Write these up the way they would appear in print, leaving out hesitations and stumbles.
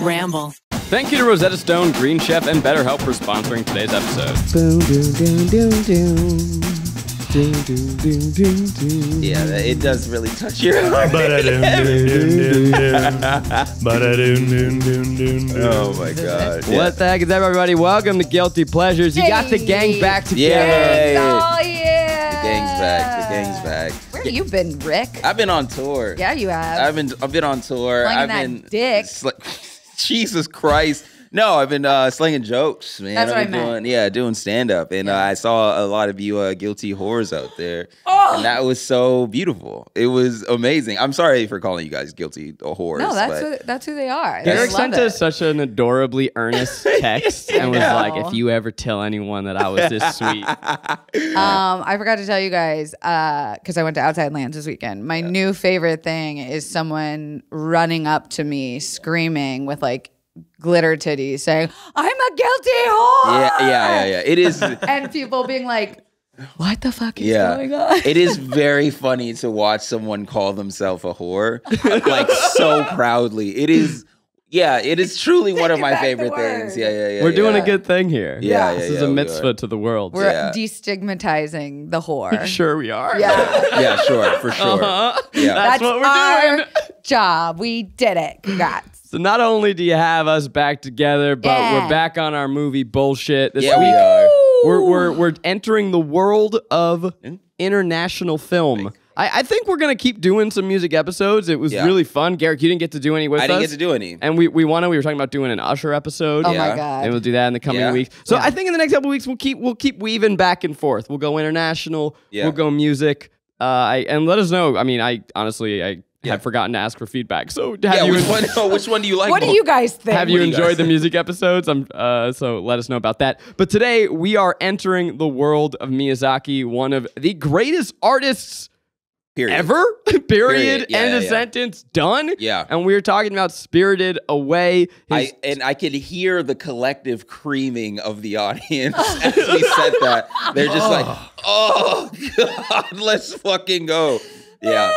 Ramble. Thank you to Rosetta Stone, Green Chef, and BetterHelp for sponsoring today's episode. Boom, doom, doom, doom, doom. Do, do, do, do, do. Yeah, it does really touch your heart. Oh my god. Yeah. What the heck is up, everybody? Welcome to Guilty Pleasures. You got the gang back together. Yeah. Oh yeah. The gang's back. The gang's back. Where have you been, Rick? I've been on tour. Yeah, you have. I've been on tour. Slinging Jesus Christ. No, I've been slinging jokes, man. That's what I meant. Yeah, doing stand-up. And I saw a lot of you guilty whores out there. Oh! And that was so beautiful. It was amazing. I'm sorry for calling you guys guilty whores. No, that's who they are. Garrick sent us such an adorably earnest text and was like, if you ever tell anyone that I was this sweet. I forgot to tell you guys, because I went to Outside Lands this weekend. My new favorite thing is someone running up to me screaming with like, glitter titties saying, I'm a guilty whore. Yeah. It is. And people being like, what the fuck is going on? It is very funny to watch someone call themselves a whore, like so proudly. It is. Yeah, it is truly one of my favorite things. Yeah. We're doing a good thing here. Yeah. This is a mitzvah to the world. We're destigmatizing the whore. Sure we are. Yeah. Yeah, sure, for sure. Yeah. That's what we're doing. Job. We did it. Congrats. So not only do you have us back together, but we're back on our movie bullshit. This week, we are. We're entering the world of international film. I think we're gonna keep doing some music episodes. It was really fun. Garrick, you didn't get to do any with us. I didn't get to do any. And we were talking about doing an Usher episode. Oh my god. And we'll do that in the coming weeks. So I think in the next couple of weeks we'll keep weaving back and forth. We'll go international. Yeah. We'll go music. And let us know. I mean, I honestly had forgotten to ask for feedback. So which one do you like? What do you guys think? Have you enjoyed the music episodes? So let us know about that. But today we are entering the world of Miyazaki, one of the greatest artists ever. Period. End of sentence. Done. Yeah. And we were talking about Spirited Away. I could hear the collective creaming of the audience as we said that. They're just like, oh god, let's fucking go. Yeah.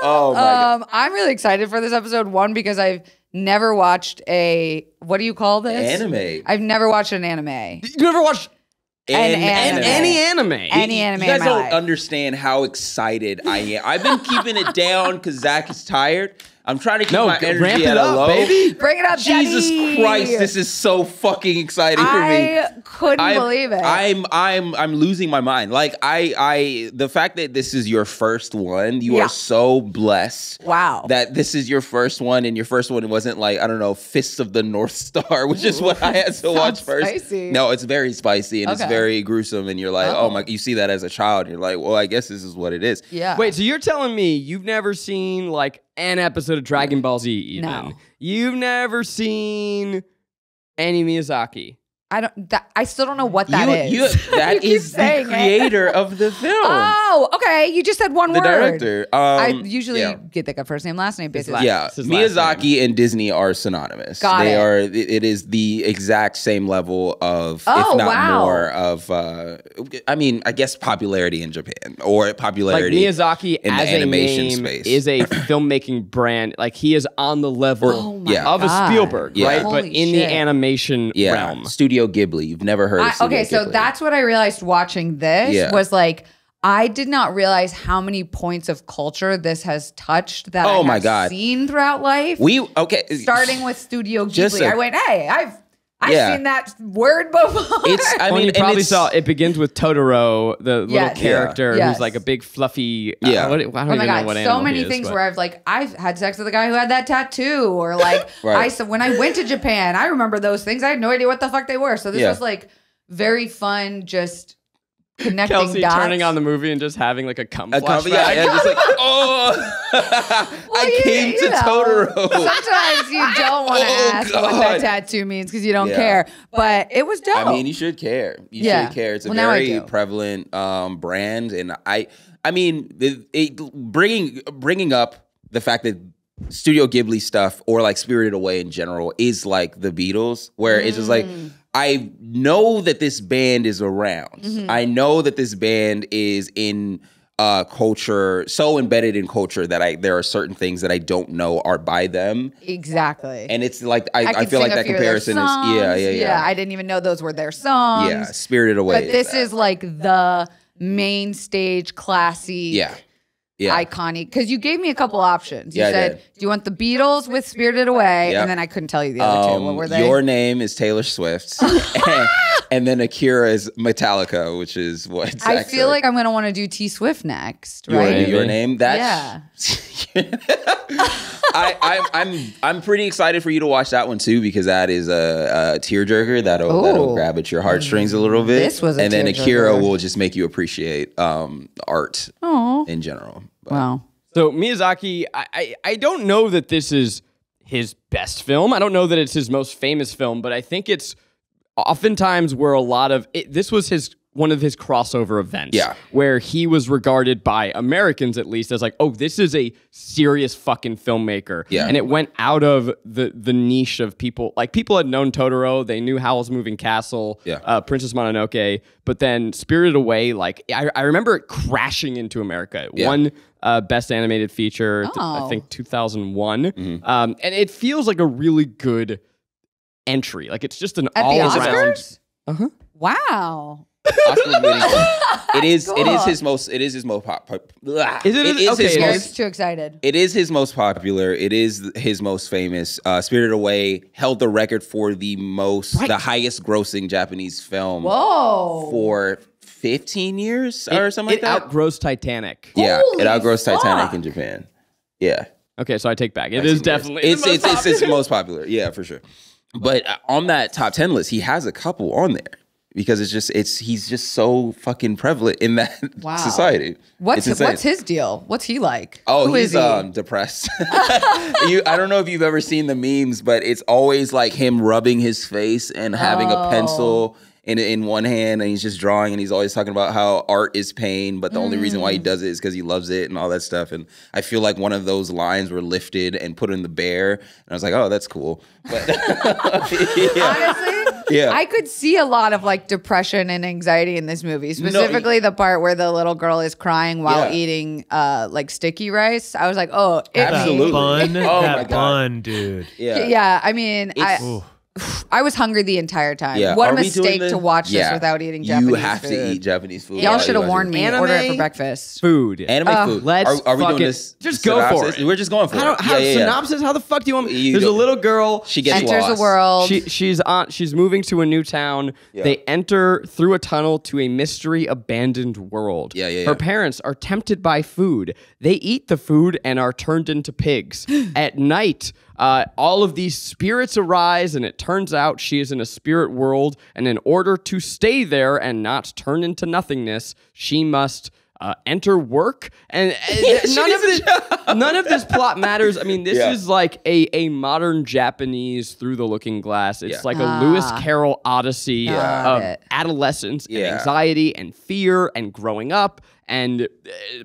Oh my God. I'm really excited for this episode. One, because I've never watched a, what do you call this? Anime. I've never watched an anime. You never watched any anime. You guys don't understand how excited I am. I've been keeping it down because Zach is tired. I'm trying to keep my energy at a low. Baby. Bring it up, Jesus Christ! This is so fucking exciting for me. I couldn't believe it. I'm losing my mind. Like the fact that this is your first one, you are so blessed. Wow. That this is your first one, and your first one wasn't like, I don't know, Fists of the North Star, which is what I had to watch first. Spicy. No, it's very spicy and it's very gruesome, and you're like, oh my! You see that as a child, and you're like, well, I guess this is what it is. Yeah. Wait, so you're telling me you've never seen like an episode of Dragon Ball Z even. No. You've never seen any Miyazaki. I still don't know what that is. That is the creator of the film. Oh, okay. You just said one word. The director. I usually get like a first name, last name basis. Yeah. Miyazaki and Disney are synonymous. They are. It is the exact same level of, if not more, of. I mean, I guess popularity in Japan or popularity. Like Miyazaki in as the animation a name space is a filmmaking brand. Like he is on the level of a Spielberg, right? Holy but in shit. The animation realm, Studio Ghibli. You've never heard of Studio Ghibli. So that's what I realized watching this was like, I did not realize how many points of culture this has touched that I've seen throughout life. Starting with Studio Ghibli. I went, hey, I've seen that word before. I mean, you probably saw it begins with Totoro, the little character who's like a big fluffy. I don't even know what animal. So many things where I've had sex with a guy who had that tattoo, or like when I went to Japan, I remember those things. I had no idea what the fuck they were. So this was like very fun, just connecting Kelsey dots. Turning on the movie and just having like a cum flash. Just like I came to Totoro. Sometimes you don't want to ask what that tattoo means because you don't care, but it was dope. I mean, you should care. You should care. It's a very prevalent brand, and bringing up the fact that Studio Ghibli stuff or like Spirited Away in general is like the Beatles, where it's just like, I know that this band is around. I know that this band is in culture, so embedded in culture that there are certain things that I don't know are by them. Exactly. And it's like, I feel like that comparison is, yeah. I didn't even know those were their songs. Yeah, Spirited Away. But this is like the main stage classy. Yeah. Yeah. Iconic, because you gave me a couple options. You said, do you want the Beatles with Spirited Away? Yep. And then I couldn't tell you the other two. What were they? Your Name is Taylor Swift. and then Akira is Metallica, which is what Zach I feel said. Like I'm going to want to do T Swift next, right? Your Name? That's I'm pretty excited for you to watch that one too, because that is a tearjerker that'll grab at your heartstrings a little bit. This was a tearjerker. And then Akira will just make you appreciate art in general. But. Wow. So Miyazaki, I don't know that this is his best film. I don't know that it's his most famous film, but I think it's oftentimes where a lot of it, this was his. One of his crossover events where he was regarded by Americans, at least, as like, oh, this is a serious fucking filmmaker. Yeah. And it went out of the niche of people. Like, people had known Totoro. They knew Howl's Moving Castle, Princess Mononoke. But then Spirited Away, like, I remember it crashing into America. It won Best Animated Feature, I think 2001. Mm-hmm. And it feels like a really good entry. Like, it's just an all-around. Uh-huh. Wow. It is his most popular. It is his most famous. Spirited Away held the record for the highest grossing Japanese film. Whoa. For 15 years or something like that. It outgrossed Titanic. Yeah, it outgrossed Titanic in Japan. Yeah. Okay, so I take back. It is definitely it's most popular. Yeah, for sure. But on that top 10 list, he has a couple on there. Because he's just so fucking prevalent in that society. What's his deal? What's he like? Oh, he's depressed. I don't know if you've ever seen the memes, but it's always like him rubbing his face and having a pencil in one hand, and he's just drawing, and he's always talking about how art is pain, but the only reason why he does it is because he loves it and all that stuff. And I feel like one of those lines were lifted and put in The Bear, and I was like, oh, that's cool. But honestly. Yeah. I could see a lot of like depression and anxiety in this movie, specifically the part where the little girl is crying while eating like sticky rice. I was like, oh, absolutely. That bun, dude. Yeah. Yeah. I mean, I was hungry the entire time. Yeah. What a mistake to watch this without eating Japanese food. You have to eat Japanese food. Y'all should have warned me. Order it for breakfast. Food. Anime food. Are we doing this? Just synopsis? Go for it. We're just going for it. Synopsis? How the fuck do you want me? There's a little girl. She enters the world. She's moving to a new town. Yeah. They enter through a tunnel to a mystery abandoned world. Yeah, yeah, yeah. Her parents are tempted by food. They eat the food and are turned into pigs. At night, all of these spirits arise, and it turns out she is in a spirit world, and in order to stay there and not turn into nothingness, she must enter work. And none of this plot matters. I mean, this is like a modern Japanese Through the Looking Glass. It's like a Lewis Carroll odyssey of adolescence and anxiety and fear and growing up and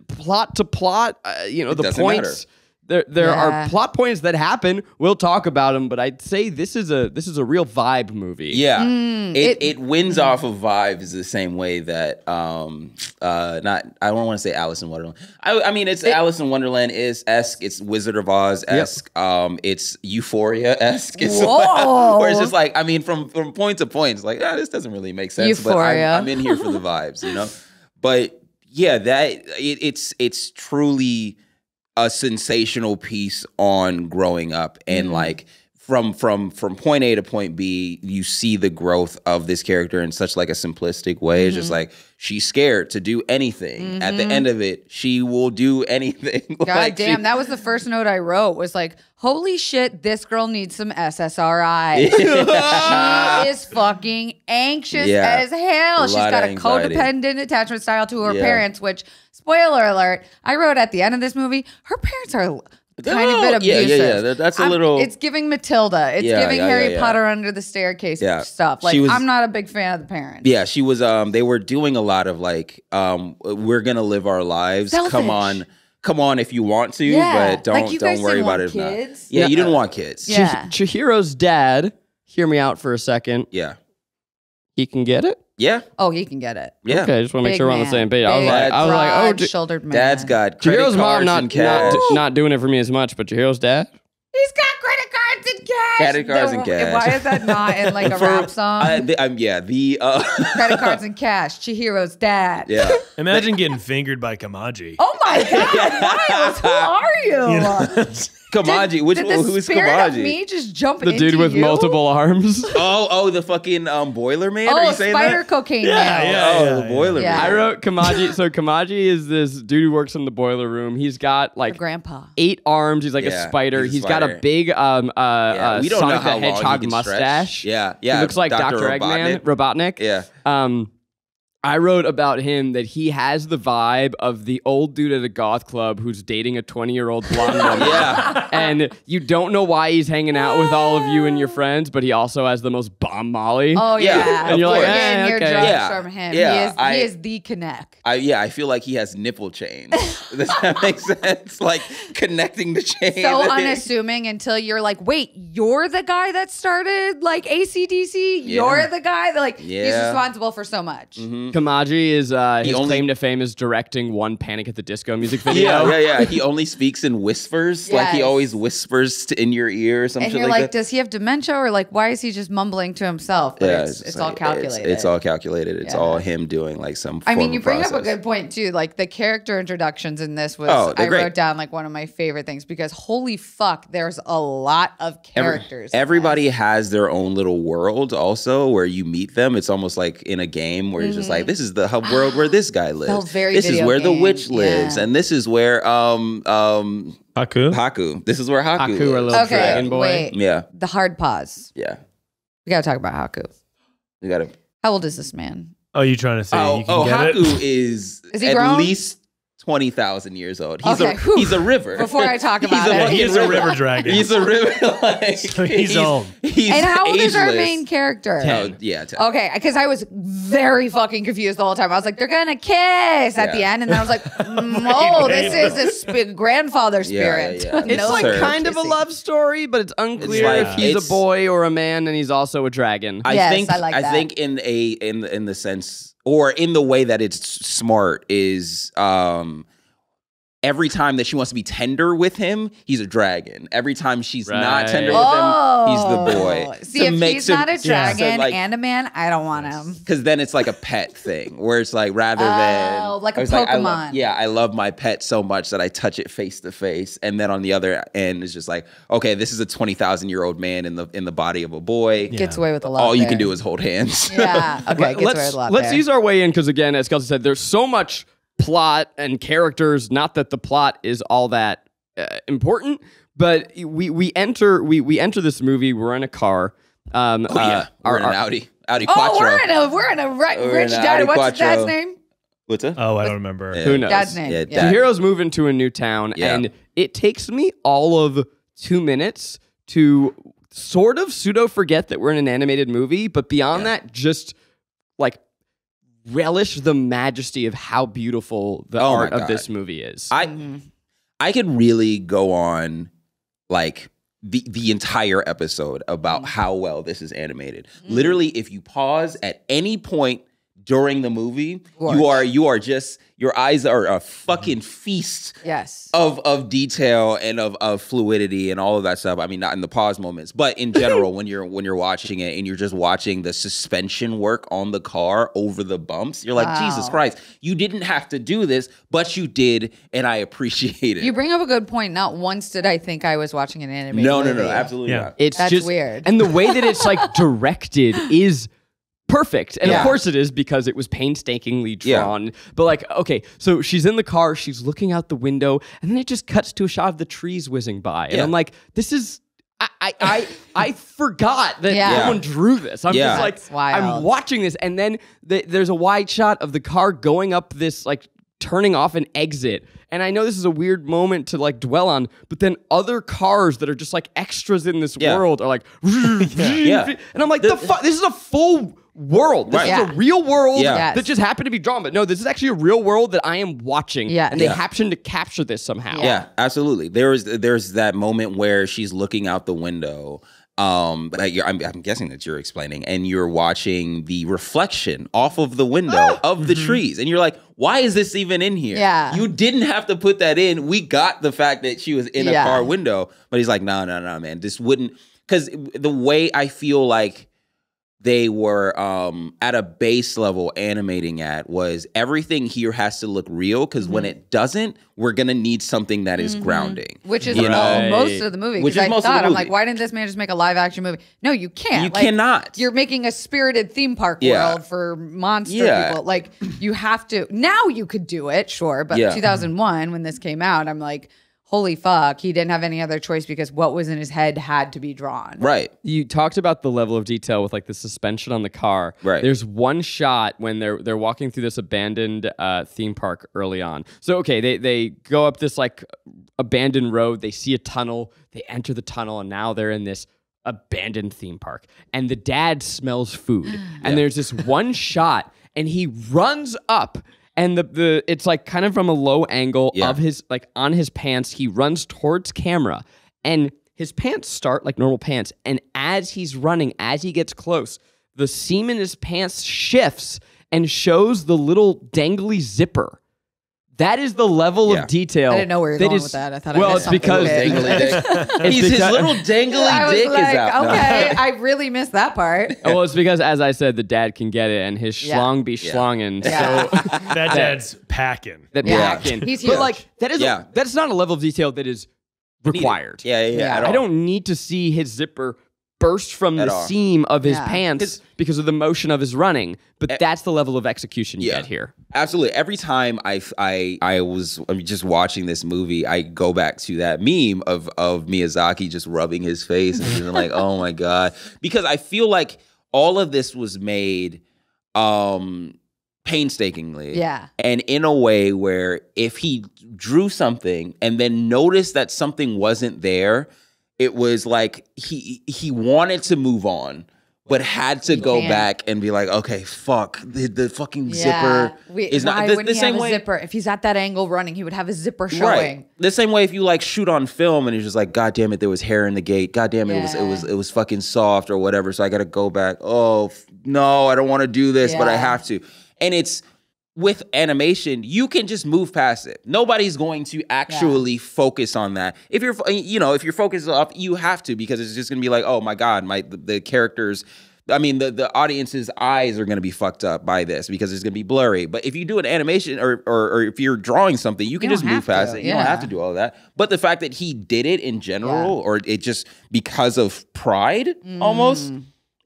plot to plot, you know, the points. There are plot points that happen. We'll talk about them, but I'd say this is a real vibe movie. Yeah, it wins off of vibes the same way that I don't want to say Alice in Wonderland. I mean, it's Alice in Wonderland is esque. It's Wizard of Oz esque. Yep. It's Euphoria esque. It's where it's just like, I mean, from point to point, it's like this doesn't really make sense. Euphoria. But I'm in here for the vibes, you know. But yeah, it's truly a sensational piece on growing up, and like from point A to point B, you see the growth of this character in such like a simplistic way. It's just like, she's scared to do anything. At the end of it, she will do anything. God like damn, that was the first note I wrote, was like, holy shit, this girl needs some SSRI. She is fucking anxious as hell. She's got a codependent attachment style to her parents, which, spoiler alert, I wrote at the end of this movie, her parents are tiny bit abusive. Yeah. That's a little. It's giving Matilda. It's giving Harry Potter under the staircase stuff. Like, I'm not a big fan of the parents. Yeah, she was. They were doing a lot of like, we're gonna live our lives. Selfish. Come on, if you want to, but don't worry about it. Kids? If not. Yeah, you didn't want kids. Yeah. Chihiro's dad. Hear me out for a second. Yeah. He can get it? Yeah. Oh, he can get it. Yeah. Okay, I just want to make sure we're on the same page. I was like, oh, shouldered man. Dad's got credit Jiro's cards mom and cash. Not doing it for me as much, but Jiro's dad? He's got credit cards and cash. Credit cards and cash. Why is that not in like a rap song? Credit cards and cash. Chihiro's dad. Yeah. Imagine getting fingered by Kamaji. Oh my God, Miles, who are you? Kamaji, who is Kamaji? Did me just jump into you? The dude with multiple arms? Oh, the fucking boiler man? Are you saying that? Oh, spider cocaine man. Yeah, the boiler man. I wrote Kamaji. So Kamaji is this dude who works in the boiler room. He's got like 8 arms. He's like a spider. He's got a big Sonic the Hedgehog mustache. Yeah. He looks like Dr. Eggman, Robotnik. Yeah. I wrote about him that he has the vibe of the old dude at a goth club who's dating a 20-year-old blonde woman. Yeah. And you don't know why he's hanging out with all of you and your friends, but he also has the most bomb molly. Oh, yeah. And you're like, eh, okay. Drugs from him. Yeah. He is the Connect. I feel like he has nipple chains. Does that make sense? Like connecting the chain. So unassuming until you're like, wait, you're the guy that started like AC/DC? Yeah. You're the guy that he's responsible for so much. Mm-hmm. Kamaji is his claim to fame is directing one Panic! At the Disco music video. Yeah. He only speaks in whispers. Yes. Like he always whispers in your ear or something. And you're like, does he have dementia or like why is he just mumbling to himself? But yeah, it's all calculated. It's all calculated. It's all him doing like some. I mean, you bring up a good point too. Like the character introductions in this was I wrote down like one of my favorite things because holy fuck, there's a lot of characters. Everybody has their own little world also where you meet them. It's almost like in a game where you're just like. This is the hub world where this guy lives. This is where the witch lives, and this is where Haku. This is where Haku. Haku, our little dragon boy. Wait. Yeah. The hard pause. Yeah. We gotta talk about Haku. We gotta. How old is this man? Oh, you trying to say? Oh, you can get Haku it? Is he at grown? Least 20,000 years old. He's a river. Before I talk about it. He's a river dragon. He's a river. Like, so he's old. And how old is our main character? 10. Yeah, 10. Okay, because I was very fucking confused the whole time. I was like, they're going to kiss at the end. And then I was like, oh, this is a grandfather spirit. Yeah. It's like kind of a love story, but it's unclear if he's a boy or a man and he's also a dragon. I like that. I think in the sense... or in the way that it's smart is every time that she wants to be tender with him, he's a dragon. Every time she's not tender with him, he's the boy. See, so if he's not a dragon and a man, I don't want him. Because then it's like a pet thing where it's like rather than... like a Pokemon. Like, I love my pet so much that I touch it face to face. And then on the other end, it's just like, okay, this is a 20,000-year-old man in the body of a boy. Yeah. Gets away with a lot. All you can do is hold hands. Yeah, okay, gets away with a lot. Let's ease our way in because, again, as Kelsey said, there's so much... plot and characters. Not that the plot is all that important, but we enter this movie. We're in a car. We're in an Audi Quattro. We're in a rich dad. What's dad's name? What's that? Oh, I don't remember. Yeah. Who knows? Dad's name. Yeah, dad. The heroes move into a new town, and it takes me all of 2 minutes to sort of pseudo forget that we're in an animated movie, but beyond that, just like. Relish the majesty of how beautiful the art of this movie is. I could really go on like the entire episode about how well this is animated. Literally, if you pause at any point during the movie, you are just your eyes are a fucking feast of detail and of fluidity and all of that stuff. I mean, not in the pause moments, but in general, when you're watching it and you're just watching the suspension work on the car over the bumps, you're like, Jesus Christ, you didn't have to do this, but you did, and I appreciate it. You bring up a good point. Not once did I think I was watching an animated movie. No, absolutely not. That's just weird. And the way that it's like directed is perfect. And of course it is because it was painstakingly drawn. Yeah. But like, okay, so she's in the car, she's looking out the window, and then it just cuts to a shot of the trees whizzing by. And I'm like, this is, I forgot that someone drew this. I'm just like, that's wild. I'm watching this. And then there's a wide shot of the car going up this, like turning off an exit. And I know this is a weird moment to like dwell on, but then other cars that are just like extras in this world are like, and I'm like, the fuck, this is a full world. This is a real world that just happened to be drawn. But no, this is actually a real world that I am watching. Yeah. And they happened to capture this somemehow. Yeah, absolutely. There's that moment where she's looking out the window But I'm guessing that you're explaining, and you're watching the reflection off of the window of the trees, and you're like, why is this even in here? Yeah. You didn't have to put that in. We got the fact that she was in a car window, but he's like, no, man, this wouldn't, because the way I feel like they were at a base level animating at was everything here has to look real, because when it doesn't, we're gonna need something that is grounding. Which is most of the movie. Which is I'm like, why didn't this man just make a live action movie? No, you can't. You cannot. You're making a spirited theme park world for monster people. Like, you have to, now you could do it, sure, but 2001 when this came out, I'm like, holy fuck, he didn't have any other choice because what was in his head had to be drawn. Right. You talked about the level of detail with like the suspension on the car. Right. There's one shot when they're walking through this abandoned theme park early on. So, okay, they go up this like abandoned road. They see a tunnel. They enter the tunnel, and now they're in this abandoned theme park. And the dad smells food. And there's this one shot, and he runs up. And it's like kind of from a low angle of his, like on his pants, he runs towards camera and his pants start like normal pants. And as he's running, as he gets close, the seam in his pants shifts and shows the little dangly zipper. That is the level of detail. I didn't know where you were going with that. I thought I missed something. Well, it's because dangly dick. His little dangly dick is out. Okay, I really missed that part. Well, it's because, as I said, the dad can get it, and his schlong be schlongin'. Yeah. So that dad's packing. That packing. He's huge. But like that is that's not a level of detail that is required. Yeah. I don't need to see his zipper burst from the seam of his pants because of the motion of his running, but that's the level of execution you get here. Absolutely. Every time I was just watching this movie, I go back to that meme of Miyazaki just rubbing his face and being like, oh my God. Because I feel like all of this was made painstakingly. Yeah. And in a way where if he drew something and then noticed that something wasn't there, it was like he wanted to move on, but had to go back and be like, okay, fuck, the fucking zipper is not the same way. Zipper? If he's at that angle running, he would have a zipper showing. Right. The same way if you like shoot on film and you're just like, God damn it, there was hair in the gate. God damn it, it was fucking soft or whatever. So I got to go back. Oh no, I don't want to do this, but I have to. And it's with animation, you can just move past it. Nobody's going to actually focus on that. If you're, you know, if you're focused off, you have to, because it's just gonna be like, oh my God, the characters, I mean, the audience's eyes are gonna be fucked up by this because it's gonna be blurry. But if you do an animation or if you're drawing something, you can just move past it. You don't have to do all that. But the fact that he did it in general, or it just because of pride almost,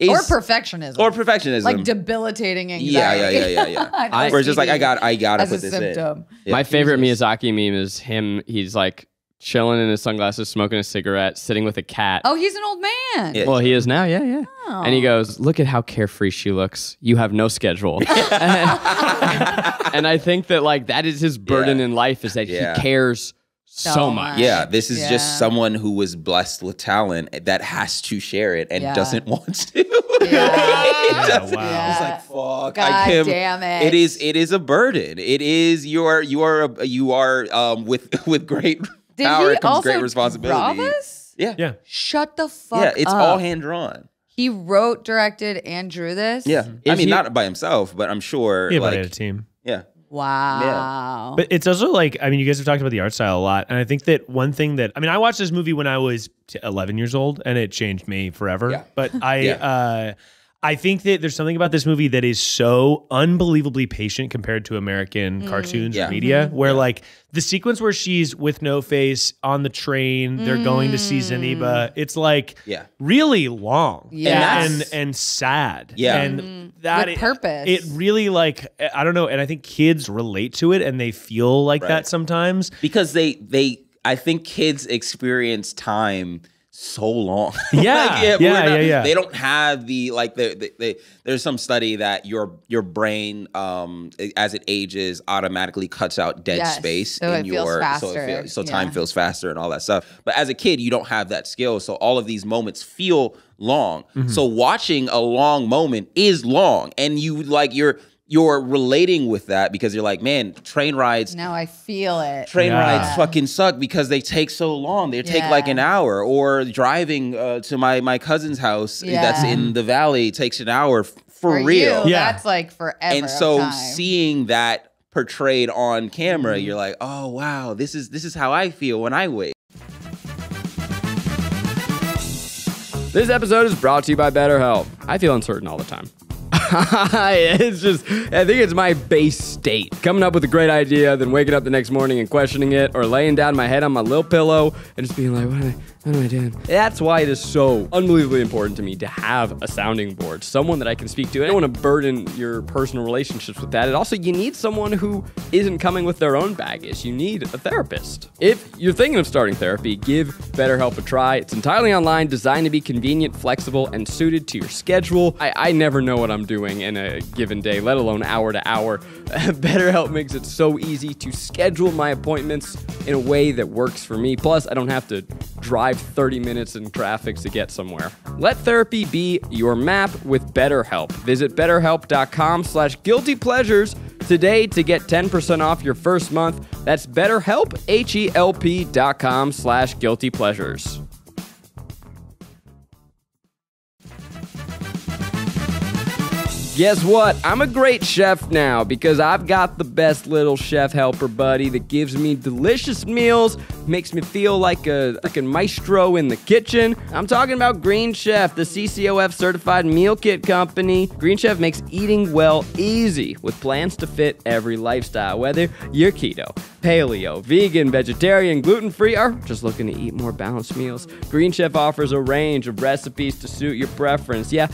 or perfectionism. Or perfectionism. Like debilitating anxiety. Yeah. We're just like, I gotta put this in. Yeah. My favorite Miyazaki meme is him, he's like chilling in his sunglasses, smoking a cigarette, sitting with a cat. Oh, he's an old man. Yeah. Well, he is now, yeah. Oh. And he goes, look at how carefree she looks. You have no schedule. And I think that like that is his burden in life, is that he cares so much. Yeah, this is just someone who was blessed with talent that has to share it and doesn't want to. It's like, fuck, God damn it. It is a burden. It is with great power comes great responsibility. Yeah. Shut the fuck up. Yeah, it's all hand drawn. He wrote, directed, and drew this. Yeah, I mean, not by himself, but I'm sure. Yeah, like, by a team. Yeah. Wow. Yeah. But it's also like, I mean, you guys have talked about the art style a lot. And I think that one thing that, I mean, I watched this movie when I was 11 years old and it changed me forever. Yeah. But I think that there's something about this movie that is so unbelievably patient compared to American cartoons or media, where like the sequence where she's with No Face on the train, they're going to see Zeniba, it's like really long and sad. Yeah. And that with purpose. It really, like, I don't know. And I think kids relate to it and they feel like that sometimes. Because I think kids experience time so long. Yeah. They don't have the, like, there's some study that your brain, as it ages, automatically cuts out dead space. So in your, so time feels faster and all that stuff. But as a kid, you don't have that skill. So all of these moments feel long. So watching a long moment is long. And you, like, you're you're relating with that because you're like, man, train rides. Now I feel it. Train rides fucking suck because they take so long. They take like an hour. Or driving to my cousin's house that's in the valley takes an hour for real. You, that's like forever. And so seeing that portrayed on camera, you're like, oh wow, this is how I feel when I wait. This episode is brought to you by BetterHelp. I feel uncertain all the time. It's just, I think it's my base state. Coming up with a great idea, then waking up the next morning and questioning it, or laying down my head on my little pillow and just being like, what am I doing? That's why it is so unbelievably important to me to have a sounding board, someone that I can speak to. I don't want to burden your personal relationships with that. And also, you need someone who isn't coming with their own baggage. You need a therapist. If you're thinking of starting therapy, give BetterHelp a try. It's entirely online, designed to be convenient, flexible, and suited to your schedule. I never know what I'm doing in a given day, let alone hour to hour. BetterHelp makes it so easy to schedule my appointments in a way that works for me. Plus, I don't have to drive 30 minutes in traffic to get somewhere. Let therapy be your map with BetterHelp. Visit BetterHelp.com/GuiltyPleasures today to get 10% off your first month. That's BetterHelp, HELP.com/GuiltyPleasures. Guess what? I'm a great chef now because I've got the best little chef helper buddy that gives me delicious meals, makes me feel like a freaking maestro in the kitchen. I'm talking about Green Chef, the CCOF certified meal kit company. Green Chef makes eating well easy with plans to fit every lifestyle, whether you're keto, paleo, vegan, vegetarian, gluten-free, or just looking to eat more balanced meals. Green Chef offers a range of recipes to suit your preference. Yeah,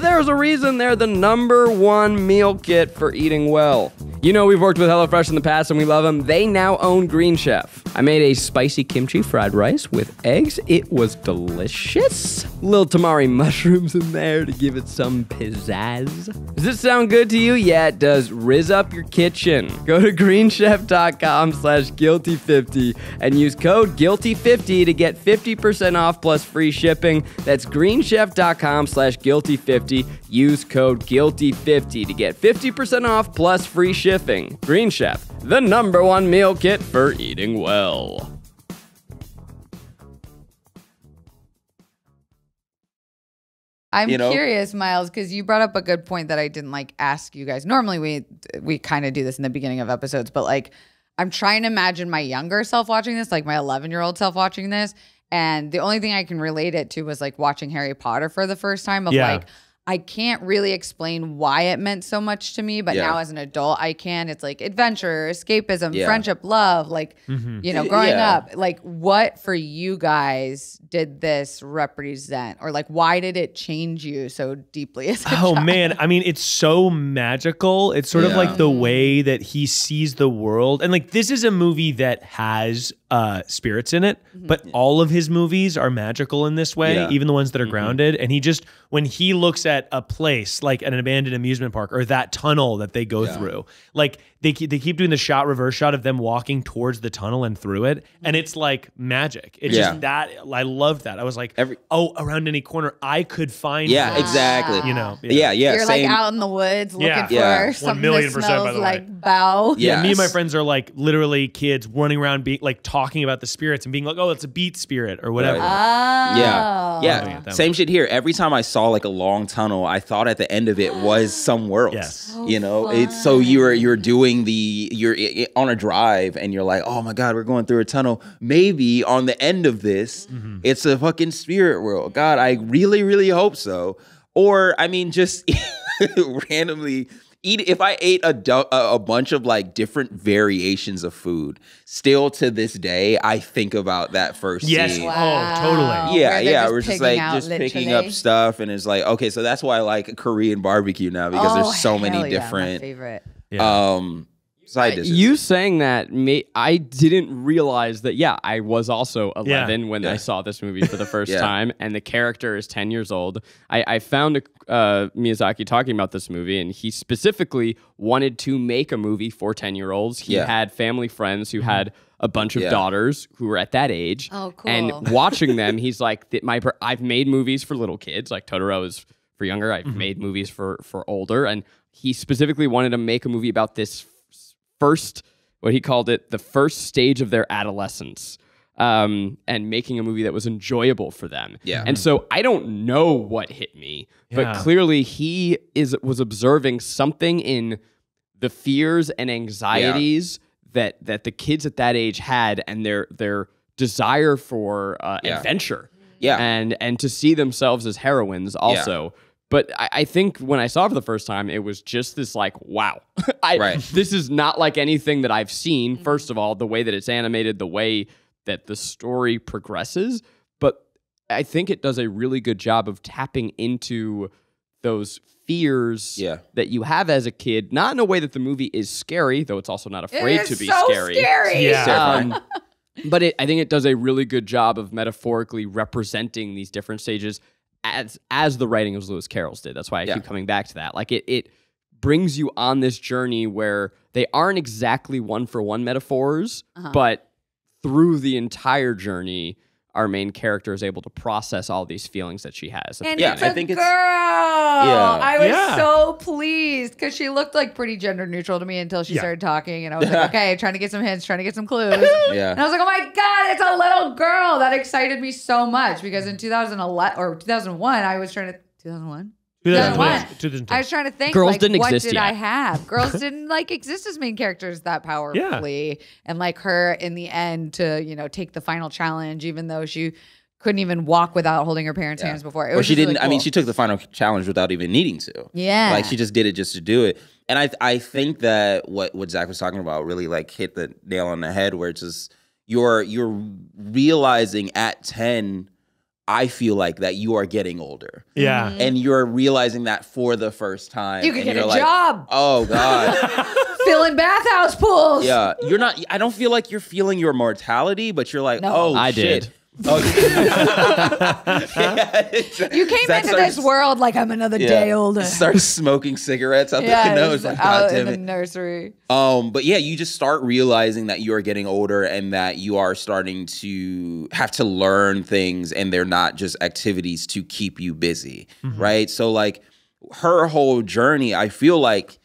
there's a reason they're the number one meal kit for eating well. You know, we've worked with HelloFresh in the past and we love them. They now own Green Chef. I made a spicy kimchi fried rice with eggs. It was delicious. Little tamari mushrooms in there to give it some pizzazz. Does this sound good to you? Yeah, it does. Rizz up your kitchen. Go to greenchef.com/guilty50 and use code guilty50 to get 50% off plus free shipping. That's greenchef.com/guilty50. Use code guilty50 to get 50% off plus free shipping. Green Chef, the #1 meal kit for eating well. I'm curious, Miles, because you brought up a good point that I didn't like ask you guys. Normally we kind of do this in the beginning of episodes, but like I'm trying to imagine my younger self watching this, like my 11-year-old self watching this, and the only thing I can relate it to was like watching Harry Potter for the first time of like, I can't really explain why it meant so much to me, but now as an adult, I can. It's like adventure, escapism, friendship, love, like, you know, growing up. Like, what for you guys did this represent? Or like, why did it change you so deeply as a child? Man. I mean, it's so magical. It's sort of like the way that he sees the world. And like, this is a movie that has spirits in it, but all of his movies are magical in this way, even the ones that are grounded. And he just, when he looks at a place like an abandoned amusement park or that tunnel that they go through, like they keep doing the reverse shot of them walking towards the tunnel and through it, and it's like magic. It's just that I love that. I was like, oh, around any corner I could find. Yeah, exactly. You know, you're same. Like out in the woods looking for something 1,000,000%, by the way. Like bow. Yeah, me and my friends are like literally kids running around being like talking about the spirits and being like, oh, it's a beet spirit or whatever. Same shit here. Every time I saw like a long tunnel, I thought at the end of it was some world. So you know, it's so you're doing the, you're on a drive and you're like, oh my God, we're going through a tunnel. Maybe on the end of this, it's a fucking spirit world. God, I really, really hope so. Or I mean, just randomly, if I ate a bunch of like different variations of food, still to this day, I think about that first scene. Wow. Oh, totally. Yeah, we're just like picking up stuff, and it's like, okay, so that's why I like Korean barbecue now, because there's so many different my favorite. Side dishes. You saying that, I didn't realize that. Yeah, I was also 11 when I saw this movie for the first time, and the character is 10 years old. I found Miyazaki talking about this movie, and he specifically wanted to make a movie for 10-year-olds. He had family friends who had a bunch of daughters who were at that age. Oh, cool. And watching them, he's like, I've made movies for little kids, like Totoro is for younger. I've made movies for older. And he specifically wanted to make a movie about this first, what he called it, the first stage of their adolescence. And making a movie that was enjoyable for them. Yeah. And so I don't know what hit me, but clearly he was observing something in the fears and anxieties that the kids at that age had, and their desire for adventure. Yeah. And to see themselves as heroines also. Yeah. But I think when I saw it for the first time, it was just this like, wow, this is not like anything that I've seen. First of all, the way that it's animated, the way that the story progresses, but I think it does a really good job of tapping into those fears that you have as a kid, not in a way that the movie is scary, though it's also not afraid to be so scary. But I think it does a really good job of metaphorically representing these different stages as the writing of Lewis Carroll's did. That's why I keep coming back to that. Like it brings you on this journey where they aren't exactly one-for-one metaphors, but through the entire journey, our main character is able to process all these feelings that she has. And it's a girl! I was so pleased, because she looked like pretty gender neutral to me until she started talking, and I was like, okay, trying to get some hints, trying to get some clues. And I was like, oh my God, it's a little girl! That excited me so much, because in 2011, or 2001, I was trying to... 2001? 2001. I was trying to think, girls like, didn't what exist did yet. I have? Girls didn't like exist as main characters that powerfully, and like her in the end to take the final challenge, even though she couldn't even walk without holding her parents' hands before. Well, she didn't. Really cool. I mean, she took the final challenge without even needing to. Yeah, like she just did it just to do it. And I think that what Zach was talking about really like hit the nail on the head, where it's just you're realizing at 10. I feel like that you are getting older. Yeah. And you're realizing that for the first time. You can get a job. Oh, God. Filling bathhouse pools. Yeah. You're not, I don't feel like you're feeling your mortality, but you're like, oh, shit. I did. You came into this world like I'm another day older. Start smoking cigarettes out the nose, like, God damn it, in the nursery. But yeah, you just start realizing that you are getting older and that you are starting to have to learn things, and they're not just activities to keep you busy, right? So like her whole journey, I feel like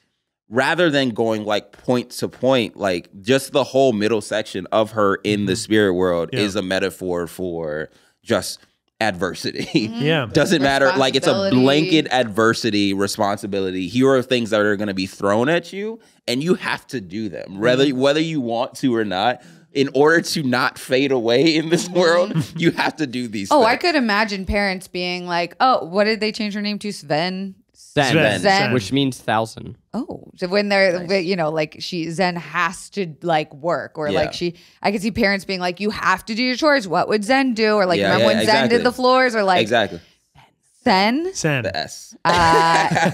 rather than going like point to point, like just the whole middle section of her in the spirit world is a metaphor for just adversity. Yeah. Doesn't matter. Like it's a blanket adversity, responsibility. Here are things that are going to be thrown at you, and you have to do them, whether you want to or not. In order to not fade away in this world, you have to do these things. I could imagine parents being like, oh, what did they change her name to? Sven? Zen, which means thousand. Oh, so when they're, you know, like Zen has to like work, or like I could see parents being like, you have to do your chores. What would Zen do? Or like, remember when Zen did the floors, or like, Sen? Sen. The S.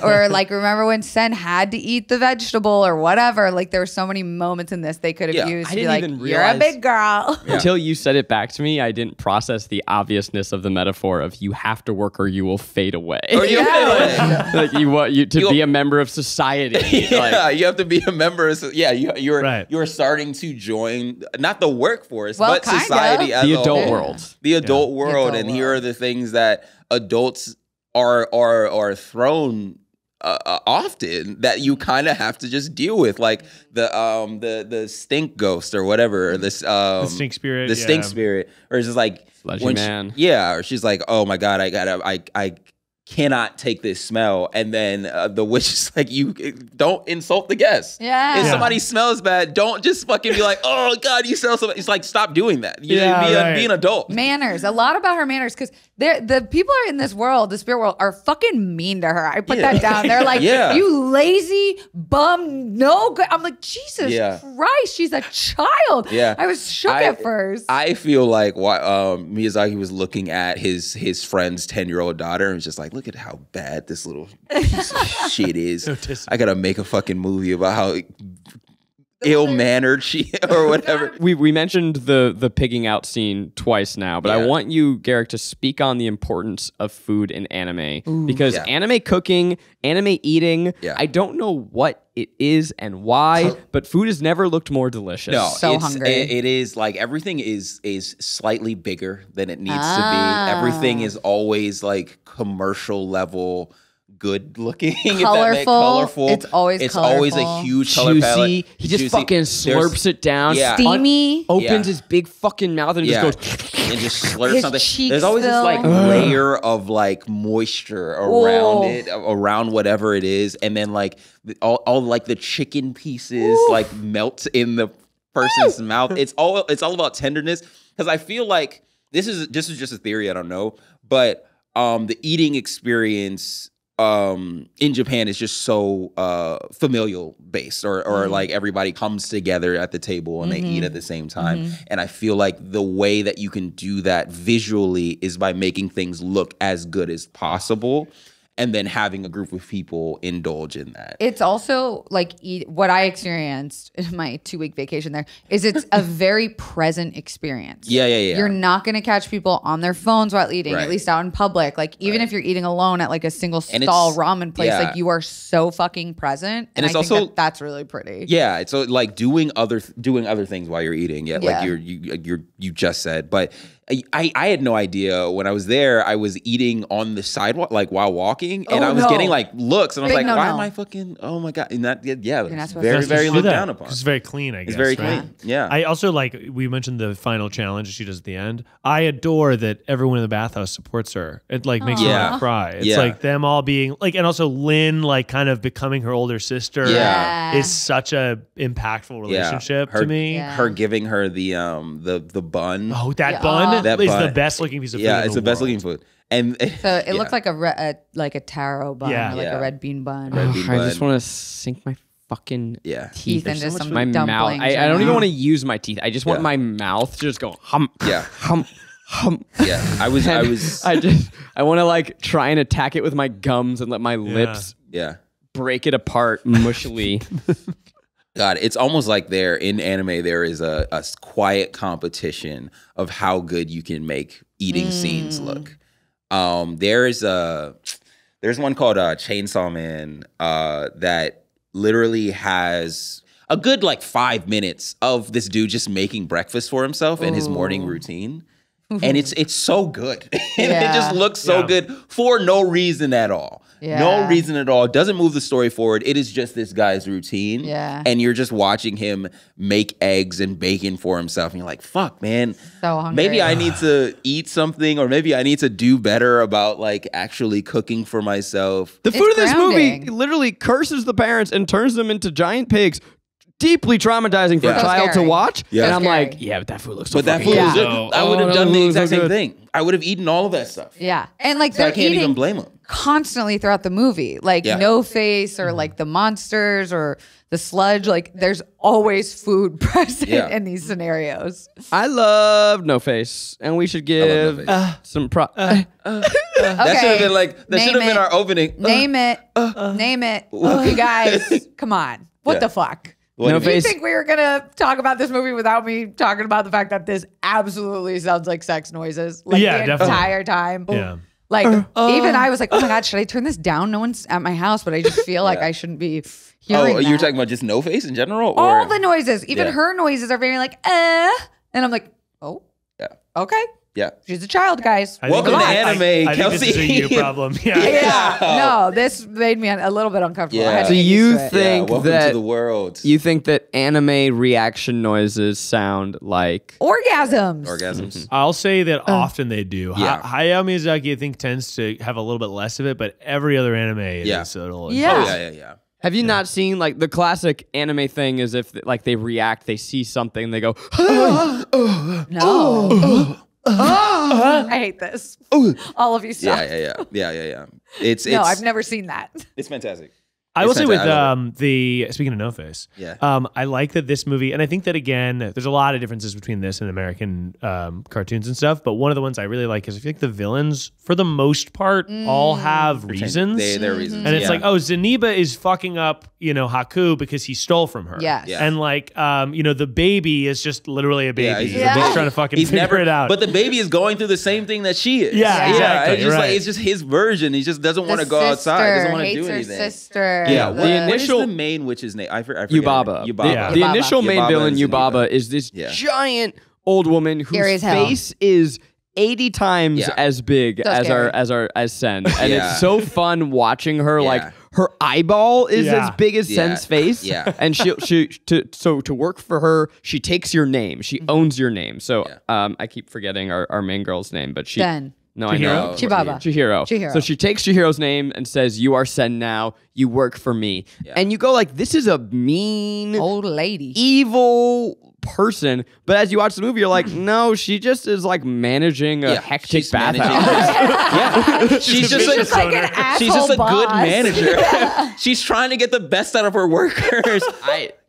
Or like, remember when Sen had to eat the vegetable or whatever? Like, there were so many moments in this they could have used to be like, you're a big girl. Until you said it back to me, I didn't process the obviousness of the metaphor of you have to work or you will fade away. Or you'll fade away. Like you be a member of society. You have to be a member of society. Yeah, you're starting to join, not the workforce, but society as the adult world. The adult world. And here are the things that adults are thrown often that you kind of have to just deal with, like the stink ghost or whatever, or this the stink spirit, or it's just like when man. Or she's like, oh my God, I cannot take this smell, and then the witch is like, you don't insult the guests. If somebody smells bad, don't just fucking be like, oh God, you smell so bad. It's like, stop doing that. You be an adult. Manners, a lot about her manners, because the people are in this world, the spirit world, are fucking mean to her. I put that down. They're like, you lazy bum, no good. I'm like, Jesus Christ, she's a child. I was shook at first. I feel like Miyazaki was looking at his friend's 10-year-old daughter and was just like, look at how bad this little piece of shit is. I gotta make a fucking movie about how ill-mannered she or whatever. We mentioned the pigging out scene twice now, but I want you, Garrick, to speak on the importance of food in anime. Because anime cooking, anime eating, I don't know what it is and why, but food has never looked more delicious. No, so hungry. It is like everything is slightly bigger than it needs to be. Everything is always like commercial level good looking, colorful. Colorful. It's always always a huge color palette. He just fucking slurps it down. Yeah. Steamy. Opens his big fucking mouth and just goes and just slurps his something. There's always this like layer of like moisture around it, around whatever it is, and then like all like the chicken pieces like melt in the person's mouth. It's all about tenderness, because I feel like this is just a theory. I don't know, but the eating experience in Japan is just so familial based, or like everybody comes together at the table and they eat at the same time. And I feel like the way that you can do that visually is by making things look as good as possible, and then having a group of people indulge in that. It's also like what I experienced in my 2-week vacation there is it's a very present experience. Yeah. You're not gonna catch people on their phones while eating, at least out in public. Like even if you're eating alone at like a single stall ramen place, like you are so fucking present. And it's I think that's really pretty. Yeah, it's like doing other things while you're eating. Yeah, like you just said, but. I had no idea when I was there. I was eating on the sidewalk, like while walking, and I was getting like looks, and I was like, "Why am I fucking? Oh my god!" And that, very looked down upon. It's very clean, I guess. It's very clean. Yeah. I also like we mentioned the final challenge she does at the end. I adore that everyone in the bathhouse supports her. It like makes me want to cry. It's like them all being like, and also Lynn like kind of becoming her older sister. Yeah, is such a impactful relationship to me. Yeah. Her giving her the bun. Oh, that bun. It's the best looking piece of food. Yeah, it's the best looking food. And so it looks like a taro bun, or like a red bean bun. I just want to sink my fucking teeth into some dumplings. I don't even want to use my teeth. I just want my mouth to just go hump. Yeah, hump. I want to like try and attack it with my gums and let my lips break it apart mushily. God, it's almost like there in anime there is a quiet competition of how good you can make eating scenes look. There's one called Chainsaw Man that literally has a good like 5 minutes of this dude just making breakfast for himself and his morning routine. And it's so good. And it just looks so good for no reason at all. Yeah. No reason at all. It doesn't move the story forward. It is just this guy's routine. Yeah. And you're just watching him make eggs and bacon for himself. And you're like, fuck, man. So hungry. Maybe I need to eat something, or maybe I need to do better about like actually cooking for myself. The food in this movie literally curses the parents and turns them into giant pigs. Deeply traumatizing for a child to watch. Yeah. And I'm like, yeah, but that food looks so good. I would have done the exact same thing. I would have eaten all of that stuff. Yeah. And like I can't even blame them. Constantly throughout the movie. Like No Face or like the monsters or the sludge. Like there's always food present in these scenarios. I love No Face. And we should give some props. That should have been like, that should have been our opening. Name it. Name it. You guys, come on. What the fuck? No Face. You think we were gonna talk about this movie without me talking about the fact that this absolutely sounds like sex noises, like the entire time? Yeah. Like even I was like, oh my god, should I turn this down? No one's at my house, but I just feel like I shouldn't be hearing. Oh, you're talking about just No Face in general? Or? All the noises, even her noises are very like, and I'm like, oh, yeah, okay. Yeah, she's a child, guys. Welcome to anime, Kelsey. I think this is a you problem. No, this made me a little bit uncomfortable. Yeah. So you think welcome to the world. You think that anime reaction noises sound like orgasms? Orgasms. I'll say that often they do. Yeah. Hayao Miyazaki, I think, tends to have a little bit less of it, but every other anime is a little. Yeah. Have you not seen like the classic anime thing? Is if like they react, they see something, they go, no. I hate this. All of you stop. Yeah. No, I've never seen that. It's fantastic. I will say with speaking of No Face, I like that this movie, and I think that again, there's a lot of differences between this and American cartoons and stuff, but one of the ones I really like is I feel like the villains, for the most part, all have reasons. They're reasons. And it's like, oh, Zeniba is fucking up, you know, Haku because he stole from her. Yes. Yeah. And like, you know, the baby is just literally a baby. Yeah, he's trying to fucking figure it out. But the baby is going through the same thing that she is. Yeah, exactly. It's just, like, it's just his version. He just doesn't want to go outside. Doesn't want to do anything. Yeah, the initial main witch's name. I forget. Yubaba. Yeah. The initial main villain, Yubaba, is this giant old woman whose face is 80 times as big as Sen. And it's so fun watching her like her eyeball is as big as Sen's face. Yeah. And so to work for her, she takes your name. She owns your name. So I keep forgetting our main girl's name, but she Sen. No, I know. Chibaba. Chihiro. So she takes Chihiro's name and says, "You are Sen now. You work for me." Yeah. And you go like, this is a mean old lady, evil person. But as you watch the movie, you're like, no, she just is like managing a hectic bathhouse. Yeah. she's just a good manager. Yeah. She's trying to get the best out of her workers.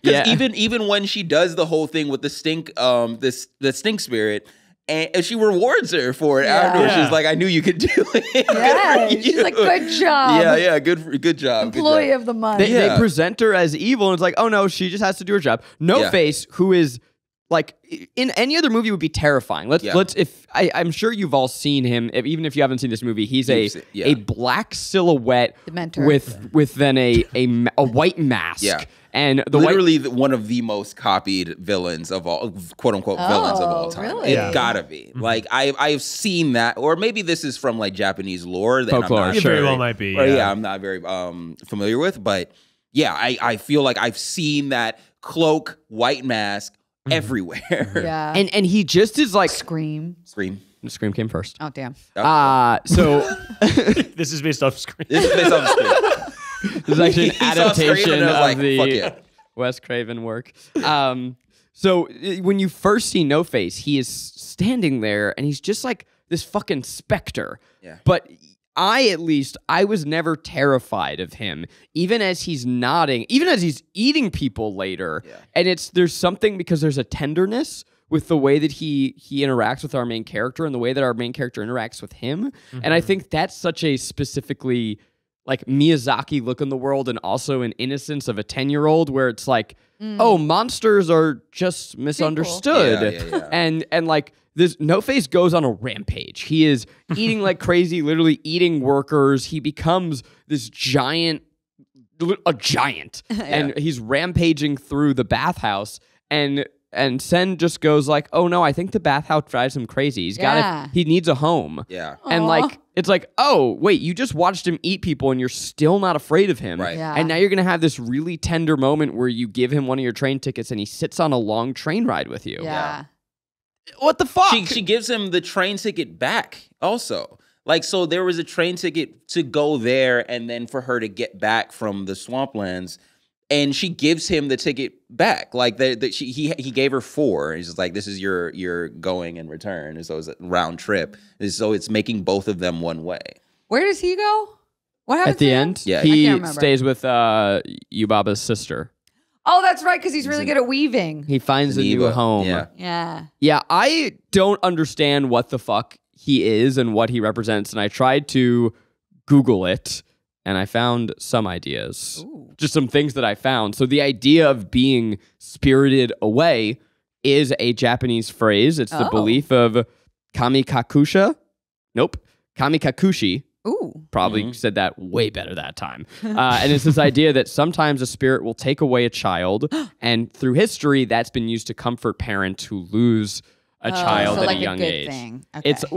Even when she does the whole thing with the stink, the stink spirit. And she rewards her for it afterwards. She's like, "I knew you could do it." Yeah, she's like, "Good job." Yeah, yeah, good job. Employee of the month. They present her as evil, and it's like, "Oh no, she just has to do her job." No Face, who is like in any other movie, would be terrifying. I'm sure you've all seen him. Even if you haven't seen this movie, he's a black silhouette with then a white mask. Yeah. And literally one of the most copied villains of all, quote unquote, villains of all time. Really? It gotta be. Like, I've seen that, or maybe this is from like Japanese lore that folklore, I'm not sure. It very well might be. I'm not very familiar with, but yeah, I feel like I've seen that cloak, white mask everywhere. Yeah. And he just is like Scream. Scream came first. Oh damn. So this is based off Scream. This is actually an adaptation of the Wes Craven work. So when you first see No Face, he is standing there and he's just like this fucking specter. Yeah. But I was never terrified of him, even as he's nodding, even as he's eating people later. Yeah. And there's something, because there's a tenderness with the way that he interacts with our main character and the way that our main character interacts with him. Mm-hmm. And I think that's such a specifically like Miyazaki look in the world, and also an innocence of a 10-year-old, where it's like, oh, monsters are just misunderstood. Yeah. And like this No Face goes on a rampage. He is eating like crazy, literally eating workers. He becomes this giant, a giant. And he's rampaging through the bathhouse, and Sen just goes like, oh no, I think the bathhouse drives him crazy. He's got he needs a home. Yeah. And like, it's like, oh, wait, you just watched him eat people and you're still not afraid of him. Right. Yeah. And now you're going to have this really tender moment where you give him one of your train tickets and he sits on a long train ride with you. Yeah. What the fuck? She gives him the train ticket back also. Like, so there was a train ticket to go there and then for her to get back from the swamplands, and she gives him the ticket back. Like, he gave her 4. He's just like, this is your going and return. And so it's a round trip. And so it's making both of them one way. Where does he go? What happens at the end? Yeah, he stays with Yubaba's sister. Oh, that's right, because he's really good at weaving. He finds a new home. Yeah. I don't understand what the fuck he is and what he represents, and I tried to Google it. And I found some ideas, just some things that I found. So the idea of being spirited away is a Japanese phrase. It's the belief of kamikakusha. Nope. Kamikakushi. Ooh. Probably said that way better that time. And it's this idea that sometimes a spirit will take away a child. And through history, that's been used to comfort parents who lose a child so at a young age. Okay. It's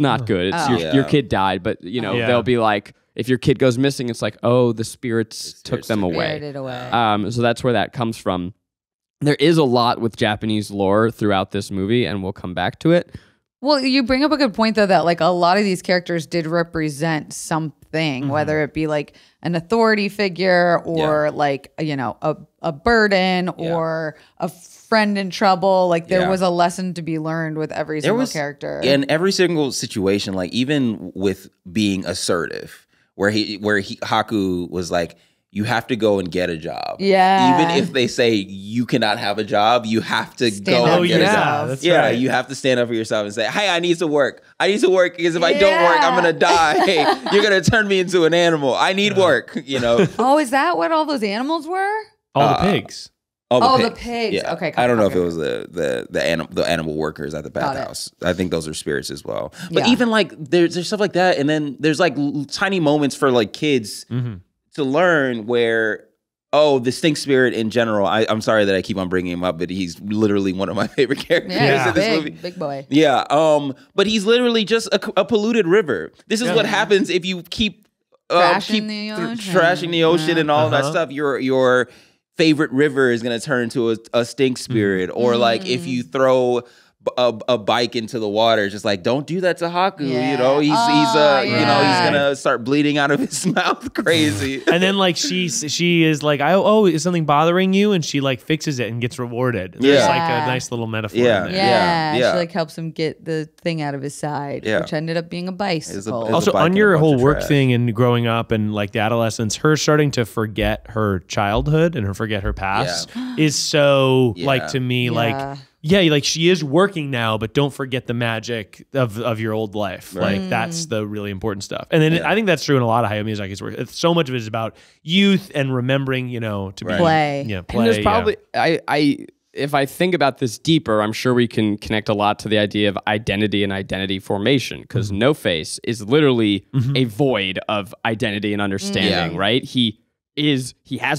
not good. It's your kid died, but you know, they'll be like, if your kid goes missing, it's like, oh, the spirits took them away. So that's where that comes from. There is a lot with Japanese lore throughout this movie, and we'll come back to it. Well, you bring up a good point, though, that like a lot of these characters did represent something, whether it be like an authority figure or like, you know, a burden or a friend in trouble. Like there was a lesson to be learned with every single character. In every single situation, like even with being assertive. Where Haku was like, you have to go and get a job. Yeah. Even if they say you cannot have a job, you have to go and get a job. That's right. You have to stand up for yourself and say, hey, I need to work. I need to work because if I don't work, I'm going to die. You're going to turn me into an animal. I need work, you know. Oh, is that what all those animals were? All the pigs. All the pigs. Yeah. Okay, I don't know if it was the animal workers at the bathhouse. I think those are spirits as well. But even like there's stuff like that, and then there's like tiny moments for like kids to learn where Oh, the Stink Spirit in general. I'm sorry that I keep on bringing him up, but he's literally one of my favorite characters in this movie. Big boy. Yeah, but he's literally just a polluted river. This is what happens if you keep trashing the ocean and all that stuff. Your favorite river is going to turn to a stink spirit. Mm-hmm. Or like if you throw a bike into the water, just like, don't do that to Haku. You know, he's gonna start bleeding out of his mouth, crazy. And then like she is like, oh, is something bothering you? And she like fixes it and gets rewarded. There's like a nice little metaphor. She like helps him get the thing out of his side, which ended up being a bicycle. Also, on your whole work thing and growing up and like the adolescence, her starting to forget her childhood and forget her past is so like to me like. Yeah, like she is working now, but don't forget the magic of your old life. Right. Like that's the really important stuff. And then I think that's true in a lot of Hayao Miyazaki's work. So much of it is about youth and remembering, you know, to play. Yeah, play. And there's probably if I think about this deeper, I'm sure we can connect a lot to the idea of identity and identity formation, because No Face is literally a void of identity and understanding. Yeah. Right? He has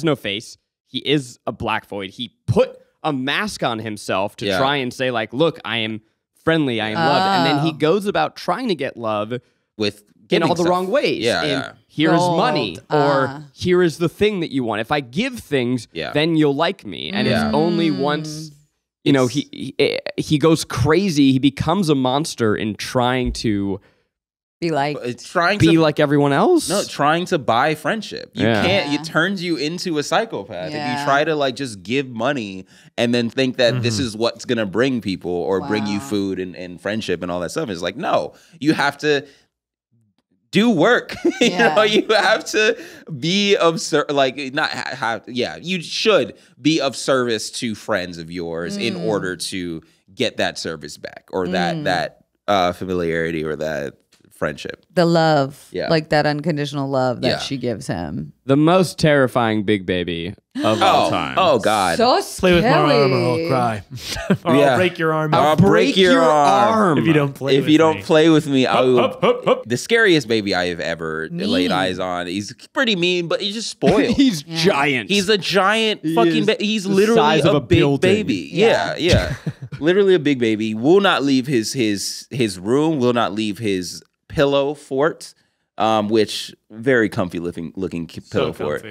no face. He is a black void. He put a mask on himself to try and say like, look, I am friendly, I am loved. And then he goes about trying to get love in all the wrong ways. Here is money or here is the thing that you want. If I give things, then you'll like me. And it's only once, you know, he goes crazy. He becomes a monster in trying to be like everyone else. No, trying to buy friendship. You can't. It turns you into a psychopath if you try to like just give money and then think that this is what's gonna bring people or bring you food and friendship and all that stuff. It's like, no, you have to do work. You know, you have to be of you should be of service to friends of yours in order to get that service back or that familiarity or that friendship. The love. Yeah. Like that unconditional love that she gives him. The most terrifying big baby of all time. Oh, God. So scary. Play with my arm or I'll cry. Or I'll break your arm. I'll break your arm. If you don't play with me. If you don't play with me, I will. The scariest baby I have ever laid eyes on. He's pretty mean, but he's just spoiled. He's giant. He's a giant fucking baby. He's literally a big baby. Yeah. Literally a big baby. Will not leave his room. Will not leave his pillow fort, which very comfy looking pillow fort.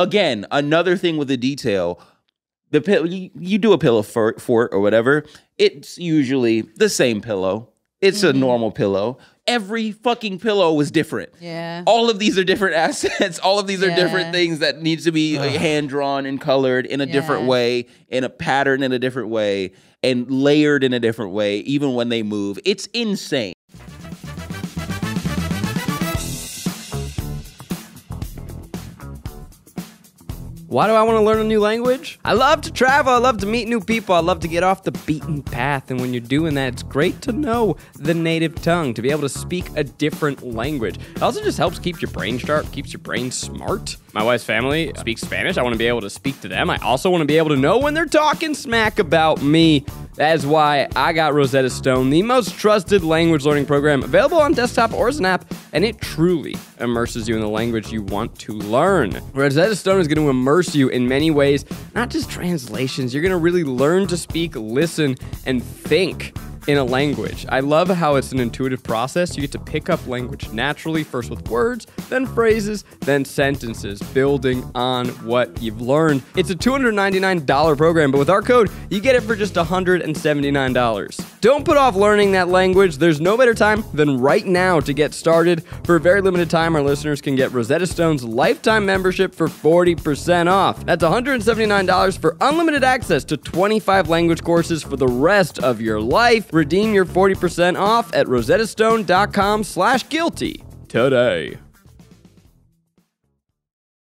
Again, another thing with the detail, you do a pillow fort or whatever, it's usually the same pillow. It's a normal pillow. Every fucking pillow was different. Yeah. All of these are different assets. All of these are different things that need to be hand-drawn and colored in a different way, in a pattern in a different way, and layered in a different way, even when they move. It's insane. Why do I want to learn a new language? I love to travel. I love to meet new people. I love to get off the beaten path. And when you're doing that, it's great to know the native tongue, to be able to speak a different language. It also just helps keep your brain sharp, keeps your brain smart. My wife's family speaks Spanish. I want to be able to speak to them. I also want to be able to know when they're talking smack about me. That is why I got Rosetta Stone, the most trusted language learning program available on desktop or as an app, and it truly immerses you in the language you want to learn. Rosetta Stone is going to immerse you in many ways, not just translations. You're going to really learn to speak, listen, and think in a language. I love how it's an intuitive process. You get to pick up language naturally, first with words, then phrases, then sentences, building on what you've learned. It's a $299 program, but with our code, you get it for just $179. Don't put off learning that language. There's no better time than right now to get started. For a very limited time, our listeners can get Rosetta Stone's lifetime membership for 40% off. That's $179 for unlimited access to 25 language courses for the rest of your life. Redeem your 40% off at rosettastone.com/guilty today.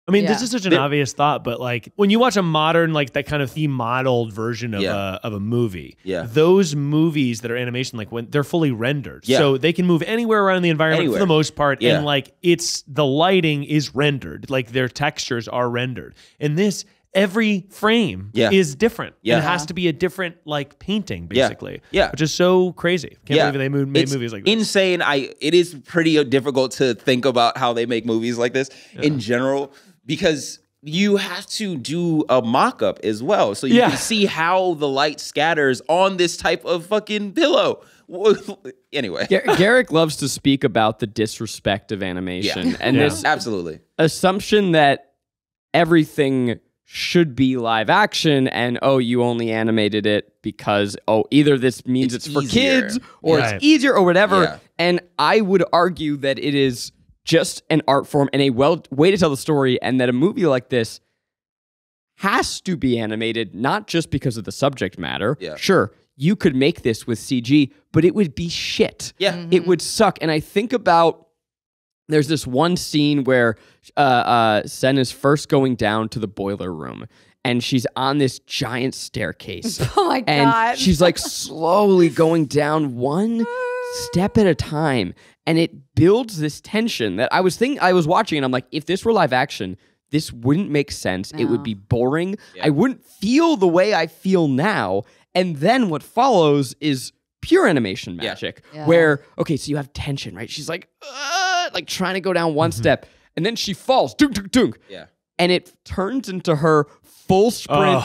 I mean, this is such an obvious thought, but like when you watch a modern, like that kind of remodeled version of a movie, those movies that are animation, like when they're fully rendered, so they can move anywhere around the environment for the most part, and like the lighting is rendered, like their textures are rendered, and this. Every frame is different. Yeah. And it has to be a different like painting, basically. Yeah. Which is so crazy. Can't believe they made movies like this. Insane. It is pretty difficult to think about how they make movies like this in general, because you have to do a mock-up as well. So you can see how the light scatters on this type of fucking pillow. Anyway. Garrick loves to speak about the disrespect of animation. Yeah. And this assumption that everything should be live action, and oh, you only animated it because oh, either this means it's for kids or it's easier or whatever. Yeah. And I would argue that it is just an art form and a way to tell the story, and that a movie like this has to be animated, not just because of the subject matter. Yeah. Sure, you could make this with CG, but it would be shit. Yeah. Mm-hmm. It would suck. And I think about, there's this one scene where Sen is first going down to the boiler room, and she's on this giant staircase. Oh my God. And she's like slowly going down one step at a time. And it builds this tension that I was watching, and I'm like, if this were live action, this wouldn't make sense. No. It would be boring. Yeah. I wouldn't feel the way I feel now. And then what follows is pure animation magic, where, okay, so you have tension, right? She's like trying to go down one step, and then she falls, dunk, dunk, dunk. Yeah. And it turns into her full sprint,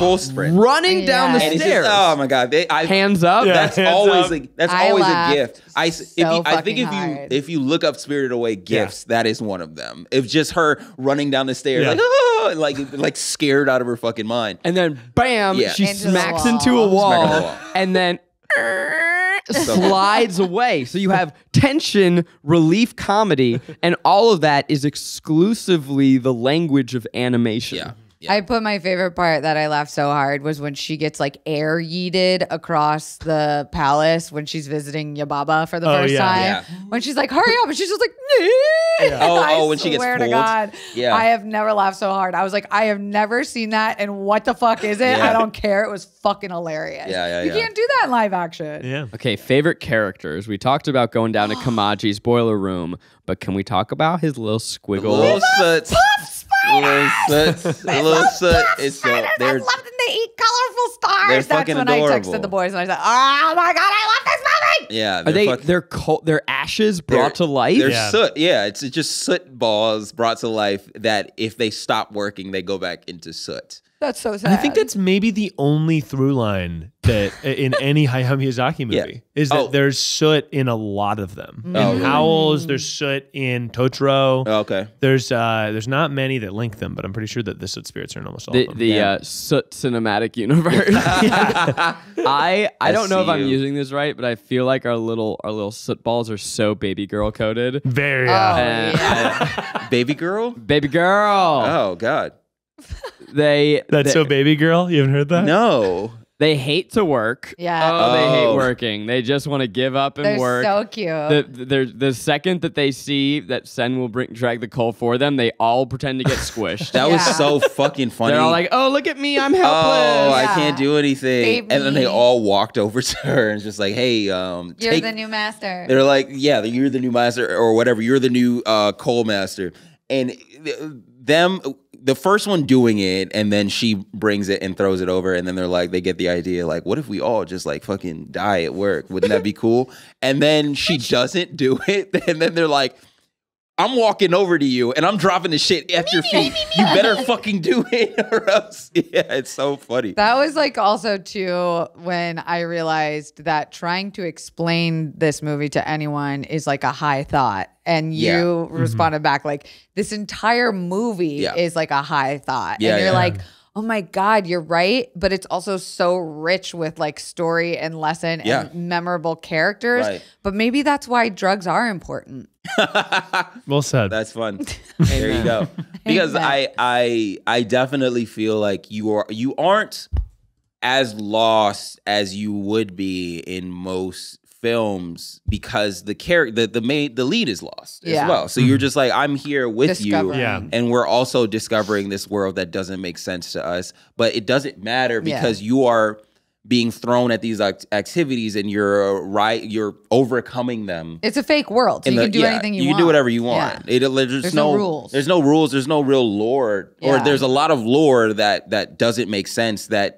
running down the stairs. Just, oh my God! Hands up. Yeah, that's always like that's always a gift. I think if you look up Spirited Away gifts, that is one of them. If just her running down the stairs, like oh, like scared out of her fucking mind, and then bam, she smacks into a wall, and then slides away. So you have tension, relief, comedy, and all of that is exclusively the language of animation. Yeah. Yeah. I put my favorite part that I laughed so hard was when she gets like air yeeted across the palace when she's visiting Yamauba for the first time. Yeah. When she's like, hurry up. And she's just like, when she gets pulled. I swear to God, I have never laughed so hard. I was like, I have never seen that. And what the fuck is it? I don't care. It was fucking hilarious. You can't do that in live action. Yeah. Okay, favorite characters. We talked about going down to Kamaji's boiler room, but can we talk about his little squiggle? I love that they eat colorful stars. That's when adorable. I texted the boys and I said, "Oh my God, I love this movie." Yeah, they're ashes brought to life. They're soot. Yeah, it's just soot balls brought to life that if they stop working, they go back into soot. That's so sad. I think that's maybe the only through line that in any Hayao Miyazaki movie is that there's soot in a lot of them. Mm. In Howl's, there's soot in Totoro. Oh, okay. There's not many that link them, but I'm pretty sure that the soot spirits are in almost all of them. The soot cinematic universe. I don't know if I'm using this right, but I feel like our little soot balls are so baby girl coded. Very baby girl? Baby girl. Oh God. That's so baby girl? You haven't heard that? No. They hate to work. Yeah. Oh, they hate working. They just want to give up and work. They're so cute. The second that they see that Sen will drag the coal for them, they all pretend to get squished. That was so fucking funny. They're all like, oh, look at me. I'm helpless. Oh, I can't do anything. Baby. And then they all walked over to her and just like, hey. You're the new master. They're like, yeah, you're the new master or whatever. You're the new coal master. And the first one doing it, and then she brings it and throws it over, and then they're like, they get the idea, like, what if we all just like fucking die at work? Wouldn't that be cool? And then she doesn't do it, and then they're like, I'm walking over to you, and I'm dropping the shit at your feet. You better fucking do it, or else. Yeah, it's so funny. That was like also too when I realized that trying to explain this movie to anyone is like a high thought. And you responded back like, this entire movie is like a high thought. Yeah, and you're like, oh my God, you're right. But it's also so rich with like story and lesson and memorable characters. Right. But maybe that's why drugs are important. Well said. That's fun. There you go. Because I definitely feel like you aren't as lost as you would be in most films because the lead is lost as well. So you're just like, I'm here with you, and we're also discovering this world that doesn't make sense to us, but it doesn't matter because you are being thrown at these activities and you're overcoming them. It's a fake world. So you can do anything you want. You can do whatever you want. Yeah. There's no rules. There's no rules. There's no real lore, or there's a lot of lore that doesn't make sense, that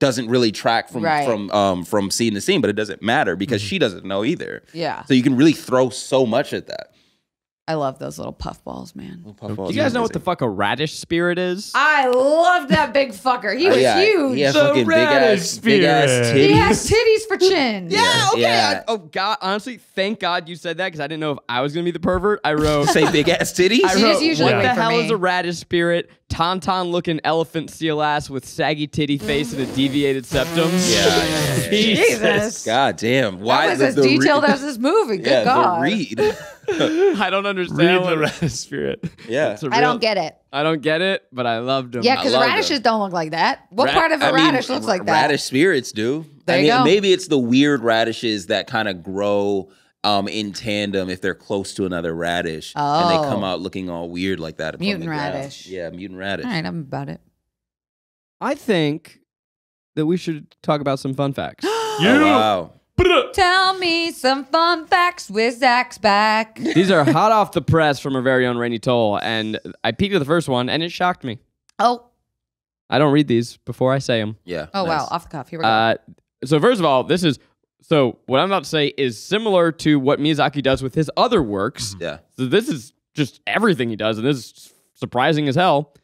doesn't really track from scene to scene, but it doesn't matter because she doesn't know either. Yeah. So you can really throw so much at that. I love those little puff balls, man. Do you guys know what the fuck a radish spirit is? I love that big fucker. He was huge. He has fucking big ass titties. He has titties for chin. Oh God, honestly, thank God you said that because I didn't know if I was gonna be the pervert. I wrote say big ass titties. I wrote, what the hell is a radish spirit? Tauntaun looking elephant seal ass with saggy titty face and a deviated septum. Yeah. Jesus. God damn. Why that was as detailed as this movie? Good God. The read. I don't understand the radish spirit. Yeah, I don't get it. I don't get it, but I loved them. Yeah, because radishes don't look like that. What part of a radish looks like that? Radish spirits do. There you go. Maybe it's the weird radishes that kind of grow in tandem if they're close to another radish, and they come out looking all weird like that. Mutant radish. Yeah, mutant radish. All right, I'm about it. I think that we should talk about some fun facts. Wow. Tell me some fun facts with Zach's back. These are hot off the press from our very own Rainy Toll, and I peeked at the first one, and it shocked me. Oh. I don't read these before I say them. Yeah. Oh, nice. Wow. Off the cuff. Here we go. So first of all, this is... So what I'm about to say is similar to what Miyazaki does with his other works. Yeah. So this is just everything he does, and this is surprising as hell.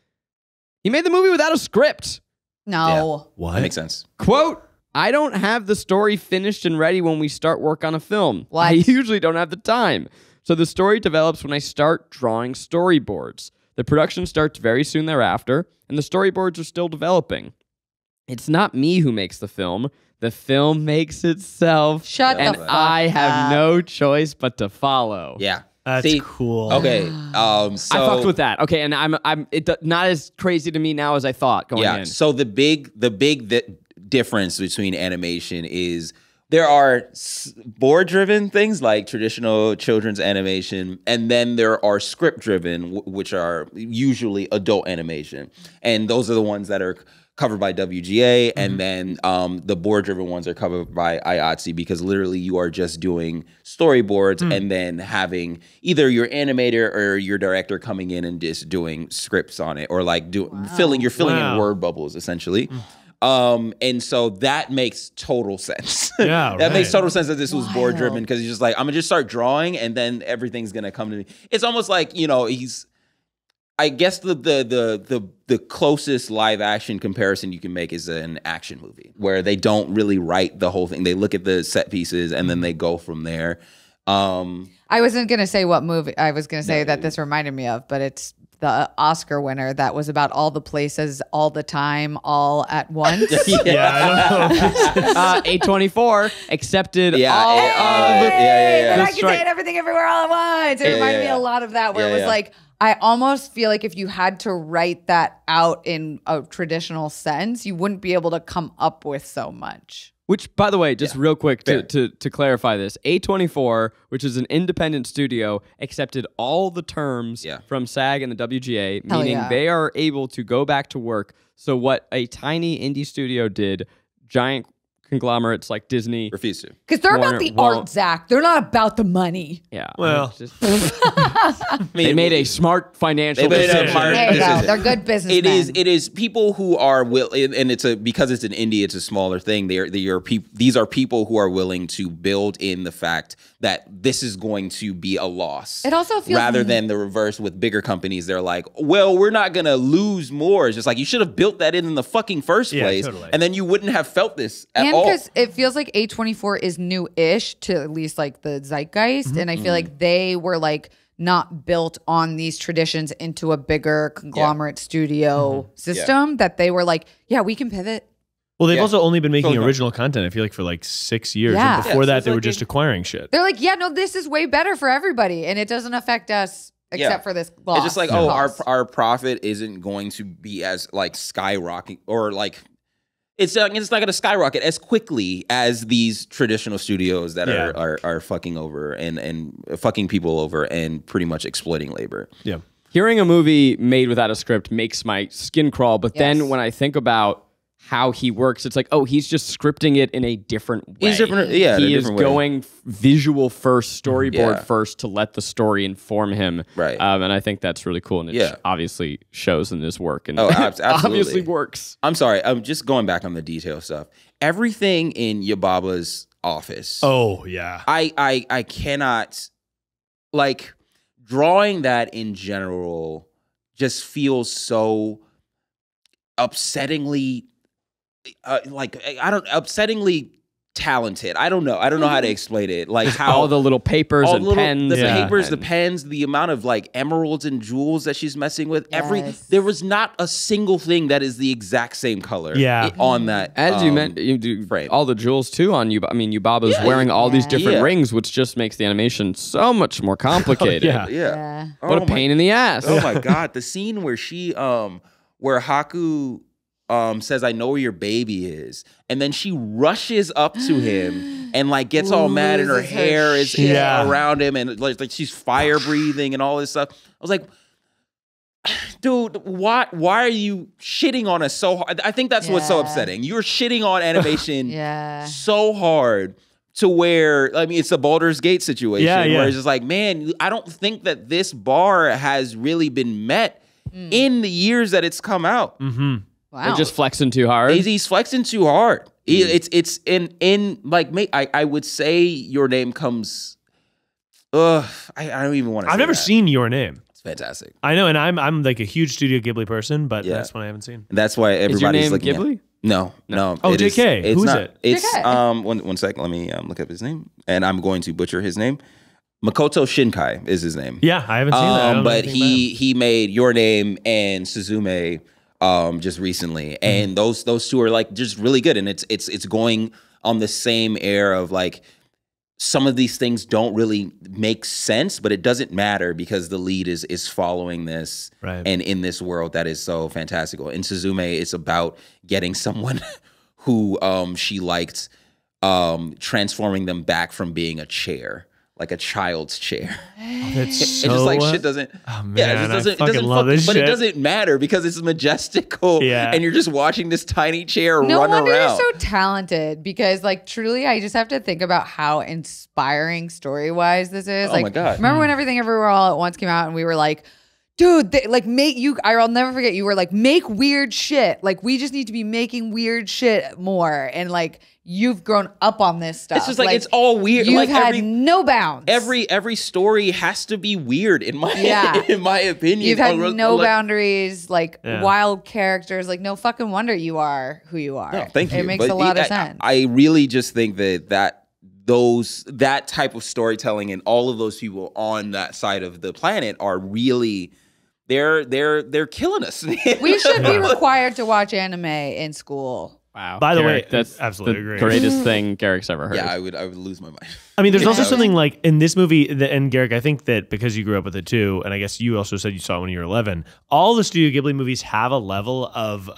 He made the movie without a script. No. Yeah. What? That makes sense. Quote... I don't have the story finished and ready when we start work on a film. What? I usually don't have the time. So the story develops when I start drawing storyboards. The production starts very soon thereafter, and the storyboards are still developing. It's not me who makes the film. The film makes itself. Shut the fuck up. I have no choice but to follow. Yeah. That's cool. Okay, so I fucked with that. Okay, and it's not as crazy to me now as I thought going in. So the difference between animation is there are board-driven things like traditional children's animation, and then there are script-driven, which are usually adult animation, and those are the ones that are covered by WGA, and then the board-driven ones are covered by IATSE because literally you are just doing storyboards and then having either your animator or your director coming in and just doing scripts on it, or like filling in word bubbles essentially. And so that makes total sense. Yeah, that makes total sense that this was board driven because he's just like, I'm gonna just start drawing and then everything's gonna come to me. It's almost like, you know, he's, I guess the closest live action comparison you can make is an action movie where they don't really write the whole thing. They look at the set pieces and then they go from there. I wasn't gonna say what movie I was gonna say that this reminded me of, but it's the Oscar winner that was about all the places, all the time, all at once. I don't know. A24 accepted all of the... And I can say it, everything, everywhere, all at once. It reminded me a lot of that, where it was like, I almost feel like if you had to write that out in a traditional sense, you wouldn't be able to come up with so much. Which, by the way, just real quick to clarify this, A24, which is an independent studio, accepted all the terms from SAG and the WGA, meaning they are able to go back to work. So what a tiny indie studio did, giant conglomerates like Disney refused to. Because they're about the art, Zach. They're not about the money. Yeah. Well. They made a smart financial decision. There you go. They're good businessmen. It is people who are willing, and it's because it's in India, it's a smaller thing. These are people who are willing to build in the fact that this is going to be a loss. It also feels rather than the reverse with bigger companies. They're like, well, we're not gonna lose more. It's just like you should have built that in the fucking first place, and then you wouldn't have felt this at all. Because it feels like A24 is new-ish to at least like the zeitgeist, and I feel like they were like not built on these traditions into a bigger conglomerate studio system that they were like, yeah, we can pivot. Well, they've also only been making original content, I feel like, for like 6 years. Yeah. And before that, they were just acquiring shit. They're like, yeah, no, this is way better for everybody, and it doesn't affect us. Except for this loss. It's just like, oh, our profit isn't going to be as like skyrocketing or like... It's not going to skyrocket as quickly as these traditional studios that are fucking over and fucking people over and pretty much exploiting labor. Yeah. Hearing a movie made without a script makes my skin crawl. But then when I think about how he works, it's like, oh, he's just scripting it in a different way. He is going visual first, storyboard first to let the story inform him. Right. And I think that's really cool. And it obviously shows in his work. And obviously works. I'm sorry. I'm just going back on the detail stuff. Everything in Yababa's office. Oh, yeah. I cannot, like... drawing that in general just feels so upsettingly, upsettingly talented. I don't know how to explain it. Like how all the little papers and pens, the pens, the amount of like emeralds and jewels that she's messing with. Yes. There was not a single thing that is the exact same color. Yeah, on that. As you meant, you do frame. All the jewels too on you. I mean, Yubaba's wearing all these different rings, which just makes the animation so much more complicated. What a pain in the ass. Oh my god, the scene where she, where Haku. Says, I know where your baby is. And then she rushes up to him and like gets all mad and her hair is around him and like she's fire breathing and all this stuff. I was like, dude, why are you shitting on us so hard? I think that's what's so upsetting. You're shitting on animation so hard to where, I mean, it's a Baldur's Gate situation where it's just like, man, I don't think that this bar has really been met in the years that it's come out. Mm-hmm. Wow. They're just flexing too hard. He's flexing too hard. It's in like I would say Your Name comes. I don't even want to. I've never seen Your Name. It's fantastic. I know, and I'm like a huge Studio Ghibli person, but that's one I haven't seen. And that's why everybody's looking. Ghibli? At, no. Oh, JK. Who's it? It's JK. One second. Let me look up his name, and I'm going to butcher his name. Makoto Shinkai is his name. Yeah, I haven't seen that. But he made Your Name and Suzume. Just recently, and those two are like just really good, and it's going on the same air of like some of these things don't really make sense, but it doesn't matter because the lead is following this and in this world that is so fantastical. In Suzume, it's about getting someone who she liked, transforming them back from being a chair. Like a child's chair. Oh, that's so... It just like shit doesn't... Oh, man, yeah, it doesn't love this shit. But it doesn't matter because it's majestical and you're just watching this tiny chair run around. No wonder you're so talented because like truly I just have to think about how inspiring story-wise this is. Oh like, my God. Remember when Everything Everywhere All at Once came out and we were like, dude, I'll never forget. You were like, make weird shit. Like, we just need to be making weird shit more. And like, you've grown up on this stuff. It's just like it's all weird. You've like had no bounds. Every story has to be weird in my in my opinion. You've had no boundaries. Like wild characters. Like no fucking wonder you are who you are. No, thank you. It makes a lot of sense. I really just think that type of storytelling and all of those people on that side of the planet are really. They're killing us. We should be required to watch anime in school. Wow. By the way, that's absolutely the greatest thing Garrick's ever heard. Yeah, I would lose my mind. I mean, there's also something like in this movie, and Garrick, I think that because you grew up with it too, and I guess you also said you saw it when you were 11, all the Studio Ghibli movies have a level of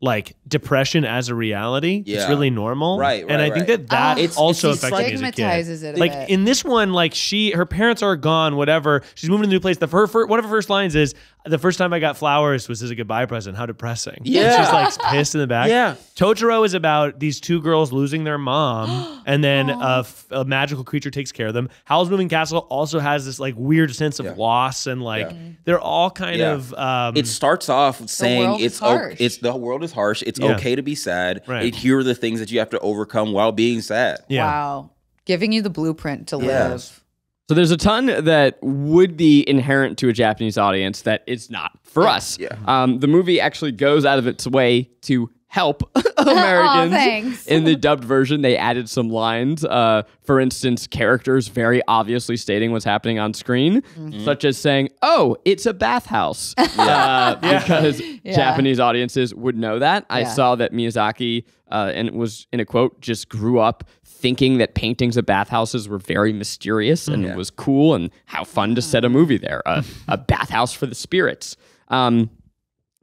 like depression as a reality. Yeah. It's really normal. Right. And I think that also affected me as a kid. It like in this one, like her parents are gone, whatever. She's moving to a new place. One of her first lines is, the first time I got flowers was as a goodbye present. How depressing. Yeah. And she's like pissed in the back. Yeah. Totoro is about these two girls losing their mom and then a magical creature takes care of them. Howl's Moving Castle also has this like weird sense of loss and like they're all kind of... it starts off saying the world is harsh. It's okay to be sad. Right. And here are the things that you have to overcome while being sad. Yeah. Wow. Giving you the blueprint to live. So there's a ton that would be inherent to a Japanese audience that is not for us. Yeah. The movie actually goes out of its way to help Americans. In the dubbed version, they added some lines. For instance, characters very obviously stating what's happening on screen, such as saying, oh, it's a bathhouse. Because Japanese audiences would know that. I saw that Miyazaki, and it was in a quote, just grew up thinking that paintings of bathhouses were very mysterious and it was cool and how fun to set a movie there, a bathhouse for the spirits. But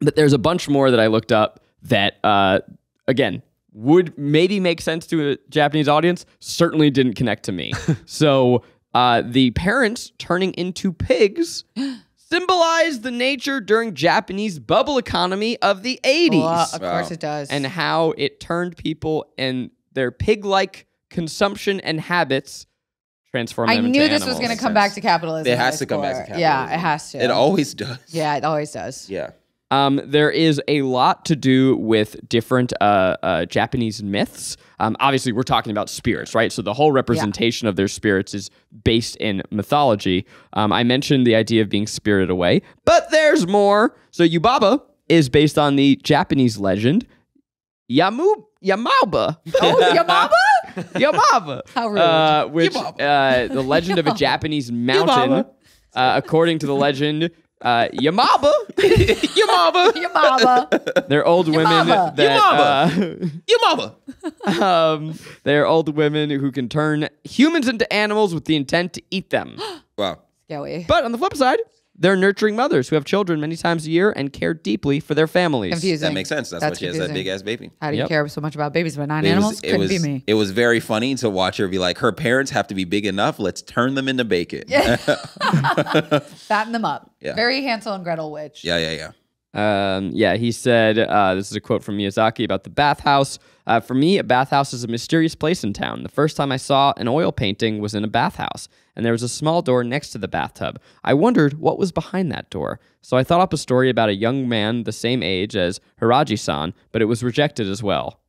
there's a bunch more that I looked up that, again, would maybe make sense to a Japanese audience, certainly didn't connect to me. So the parents turning into pigs symbolize the nature during Japanese bubble economy of the 80s. Well, of course it does. And how it turned people and their pig-like consumption and habits transform them into animals. I knew this was going to come back to capitalism. It has to come back to capitalism. Yeah, it has to. It always does. Yeah, it always does. Yeah. There is a lot to do with different Japanese myths. Obviously, we're talking about spirits, right? So the whole representation of their spirits is based in mythology. I mentioned the idea of being spirited away, but there's more. So Yubaba is based on the Japanese legend Yamauba. Oh, Yamauba? Yamauba. How rude. Which, the legend of a Japanese mountain, according to the legend... Yamauba. Yamauba. They're old women they're old women who can turn humans into animals with the intent to eat them. Wow. Scary. But on the flip side, they're nurturing mothers who have children many times a year and care deeply for their families. Confusing. That makes sense. That's why she has that big-ass baby. How do you care so much about babies but not animals? Couldn't be me. It was very funny to watch her be like, her parents have to be big enough. Let's turn them into bacon. Fatten them up. Yeah. Very Hansel and Gretel witch. Yeah. Yeah, he said, this is a quote from Miyazaki about the bathhouse. For me, a bathhouse is a mysterious place in town. The first time I saw an oil painting was in a bathhouse, and there was a small door next to the bathtub. I wondered what was behind that door. So I thought up a story about a young man the same age as Hiraji-san, but it was rejected as well.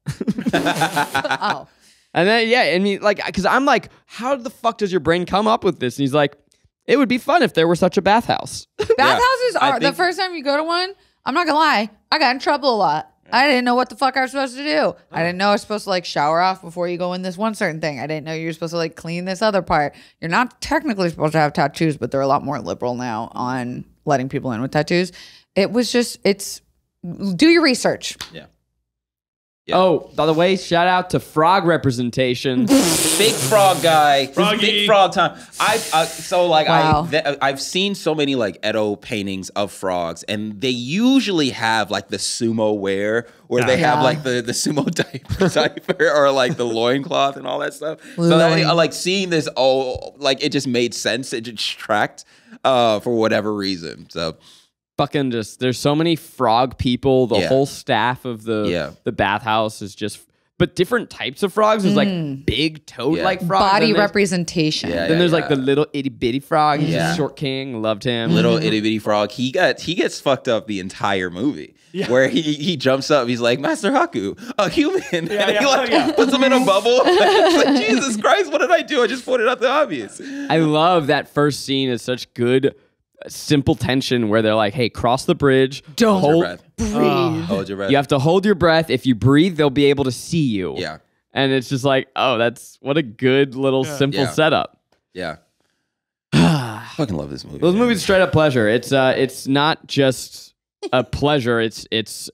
Oh. And then, yeah, I mean, like, because I'm like, how the fuck does your brain come up with this? And he's like, it would be fun if there were such a bathhouse. Bathhouses are, the first time you go to one, I'm not gonna lie, I got in trouble a lot. I didn't know what the fuck I was supposed to do. I didn't know I was supposed to like shower off before you go in this one certain thing. I didn't know you were supposed to like clean this other part. You're not technically supposed to have tattoos, but they're a lot more liberal now on letting people in with tattoos. It was just, it's, do your research. Yeah. Yeah. Oh, by the way, shout out to frog representation. Big frog guy. Big frog time. I've seen so many like Edo paintings of frogs, and they usually have like the sumo wear, where they have like the sumo diaper or like the loincloth and all that stuff. So like seeing this, like it just made sense. It just tracked for whatever reason. So. Fucking just, there's so many frog people. The whole staff of the bathhouse is just, but different types of frogs. There's like big toad-like frogs. Body representation. Yeah, then there's like the little itty-bitty frog. He's a short king. Loved him. Little itty-bitty frog. He gets fucked up the entire movie. Yeah. Where he jumps up. He's like, Master Haku, a human. Yeah, and he like puts him in a bubble. It's like, Jesus Christ, what did I do? I just pointed out the obvious. I love that first scene. It's such good... simple tension where they're like, hey, cross the bridge. Don't hold your breath. You have to hold your breath. If you breathe, they'll be able to see you. Yeah. And it's just like, oh, that's what a good little simple setup. Yeah. I fucking love this movie. This movie's straight up pleasure. It's not just a pleasure. It's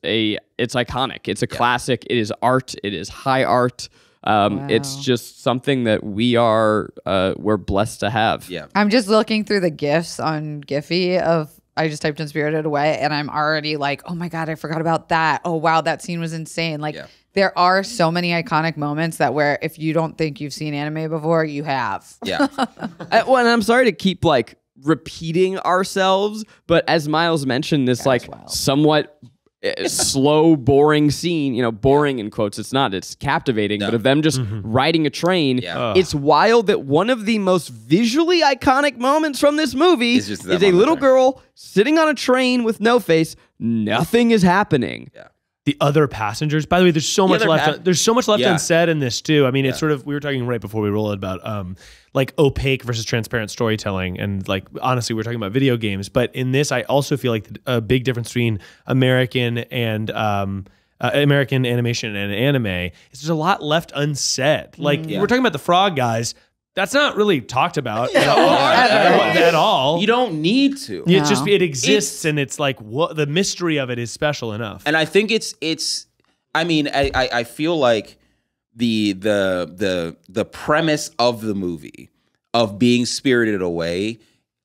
iconic. It's a classic. It is art. It is high art. It's just something that we are, we're blessed to have. Yeah. I'm just looking through the GIFs on Giphy of, I just typed in Spirited Away and I'm already like, oh my God, I forgot about that. Oh wow. That scene was insane. Like there are so many iconic moments that where if you don't think you've seen anime before, you have. Yeah. Well, and I'm sorry to keep like repeating ourselves, but as Miles mentioned, this somewhat slow, boring scene, you know, boring in quotes. It's not, it's captivating, but of them just riding a train. Yeah. It's wild that one of the most visually iconic moments from this movie is a little girl sitting on a train with no face. Nothing is happening. Yeah. The other passengers, by the way, there's so much left. There's so much left unsaid in this too. I mean, it's sort of, we were talking right before we rolled about like opaque versus transparent storytelling. And like, honestly, we're talking about video games, but in this, I also feel like a big difference between American and American animation and anime is there's a lot left unsaid. Like we're talking about the frog guys. That's not really talked about at all. You don't need to. It just it exists, and it's like what the mystery of it is special enough. And I think it's. I mean, I feel like the premise of the movie of being spirited away,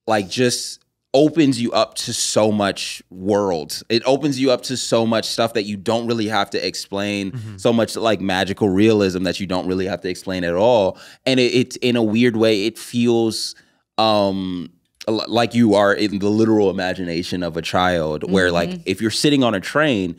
like just opens you up to so much world. It opens you up to so much stuff that you don't really have to explain, so much like magical realism that you don't really have to explain at all. And it in a weird way, it feels like you are in the literal imagination of a child, where like if you're sitting on a train,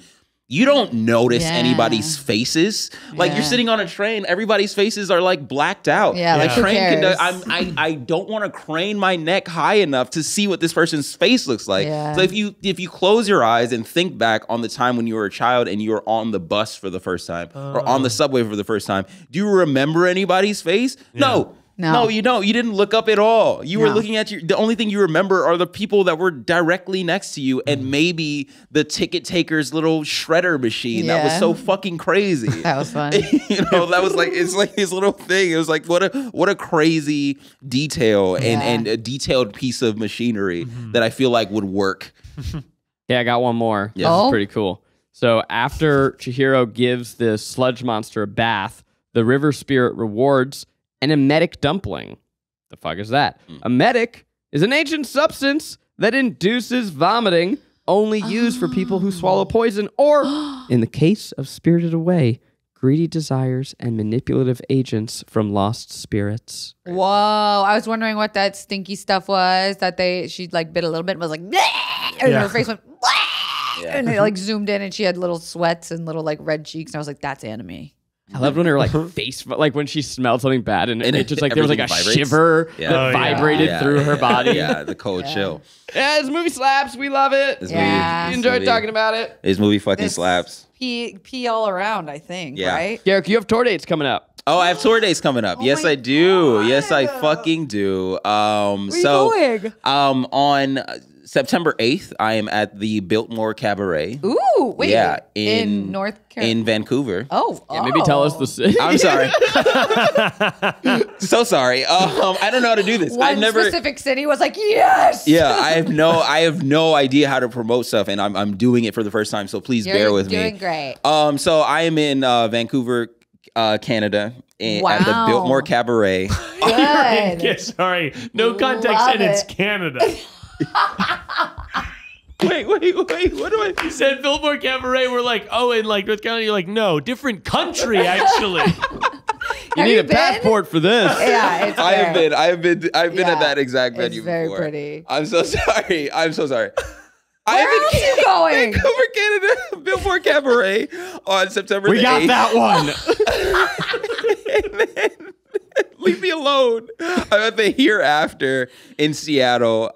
you don't notice anybody's faces. Like you're sitting on a train, everybody's faces are like blacked out. Yeah, like who cares? I don't want to crane my neck high enough to see what this person's face looks like. Yeah. So if you close your eyes and think back on the time when you were a child and you were on the bus for the first time or on the subway for the first time, do you remember anybody's face? Yeah. No. No, you don't. You didn't look up at all. You were looking at your, the only thing you remember are the people that were directly next to you and maybe the ticket taker's little shredder machine. That was so fucking crazy. That was fun. You know, that was like, it's like his little thing. It was like, what a crazy detail and a detailed piece of machinery that I feel like would work. Yeah, I got one more. Yeah. Oh. This is pretty cool. So after Chihiro gives the sludge monster a bath, the river spirit rewards an emetic dumpling. The fuck is that? Emetic is an ancient substance that induces vomiting, only used for people who swallow poison or, in the case of Spirited Away, greedy desires and manipulative agents from lost spirits. Whoa, I was wondering what that stinky stuff was that she like bit a little bit and was like, bleh! And her face went, bleh! Yeah. And they like zoomed in and she had little sweats and little like red cheeks. And I was like, that's anime. I loved when her like face, like when she smelled something bad and it just like there was like a shiver that vibrated through her body. Yeah, the cold chill. Yeah, this movie slaps. We love it. We enjoyed talking about it. This movie fucking slaps. Pee all around, I think, right? Garrick, you have tour dates coming up. Oh, I have tour dates coming up. Yes, I do. God. Yes, I fucking do. Where you going? On September 8th, I am at the Biltmore Cabaret. Ooh, wait. Yeah, in North Carolina. In Vancouver. Oh, yeah, maybe tell us the city. I'm sorry. So sorry. I don't know how to do this. One specific city was like, yes. Yeah, I have no idea how to promote stuff, and I'm doing it for the first time, so please bear with me. You're doing great. So I am in Vancouver, Canada. At the Biltmore Cabaret. Sorry. No context, and it's Canada. wait, what do I said? Biltmore Cabaret, we're like, oh, in like North Carolina, you're like, no, different country, actually. You need a passport for this. Yeah, it's I've been at that exact venue before. It's very pretty. I'm so sorry. Where else are you going? Vancouver, Canada, Biltmore Cabaret on September 8th. We got that one. And then, leave me alone. I'm at the Hereafter in Seattle.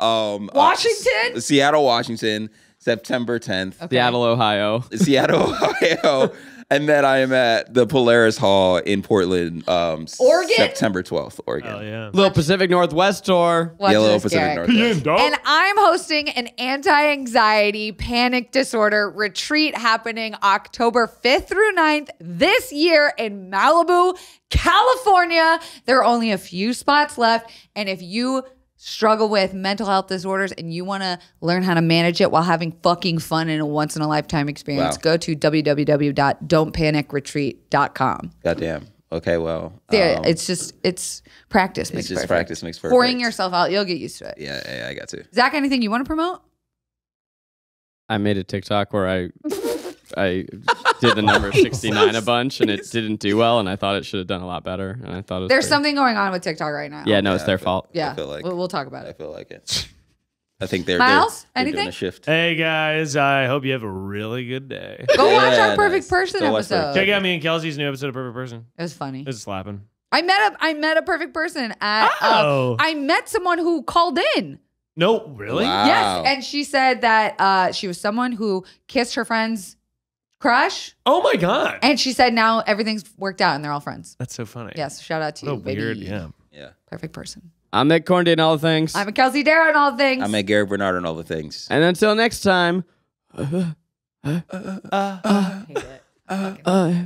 Washington? Seattle, Washington, September 10th. Okay. Seattle, Ohio. Seattle, Ohio. And then I am at the Polaris Hall in Portland, Oregon? September 12th, Oregon. Oh, yeah. Little Pacific Northwest tour. Yeah, Little Pacific Northwest. And I'm hosting an anti-anxiety panic disorder retreat happening October 5th through 9th this year in Malibu, California. There are only a few spots left. And if you struggle with mental health disorders and you want to learn how to manage it while having fucking fun in a once-in-a-lifetime experience, go to www.don'tpanicretreat.com. Goddamn. Okay, well. Yeah, it's practice makes perfect. It's just practice makes perfect. Pouring yourself out, you'll get used to it. Yeah, I got to. Zach, anything you want to promote? I made a TikTok where I did the number 69 a bunch, and it didn't do well, and I thought it should have done a lot better. And I thought it was there's something going on with TikTok right now. Yeah, no, it's their fault. Yeah, I feel like, we'll talk about it. I feel like it. I think they're Miles. Anything? Doing a shift. Hey guys, I hope you have a really good day. Go watch our Perfect Person episode. Check out me and Kelsey's new episode of Perfect Person. It was funny. It was slapping. I met a perfect person at. Oh. I met someone who called in. No, really? Wow. Yes, and she said that she was someone who kissed her friend's crush. Oh my god! And she said now everything's worked out and they're all friends. That's so funny. Yes, shout out to you, baby. Weird, yeah. Perfect person. I'm at Cornday and all the things. I'm at Kelsey Darragh and all the things. I'm at Garrick Bernard and all the things. And until next time. I hate it.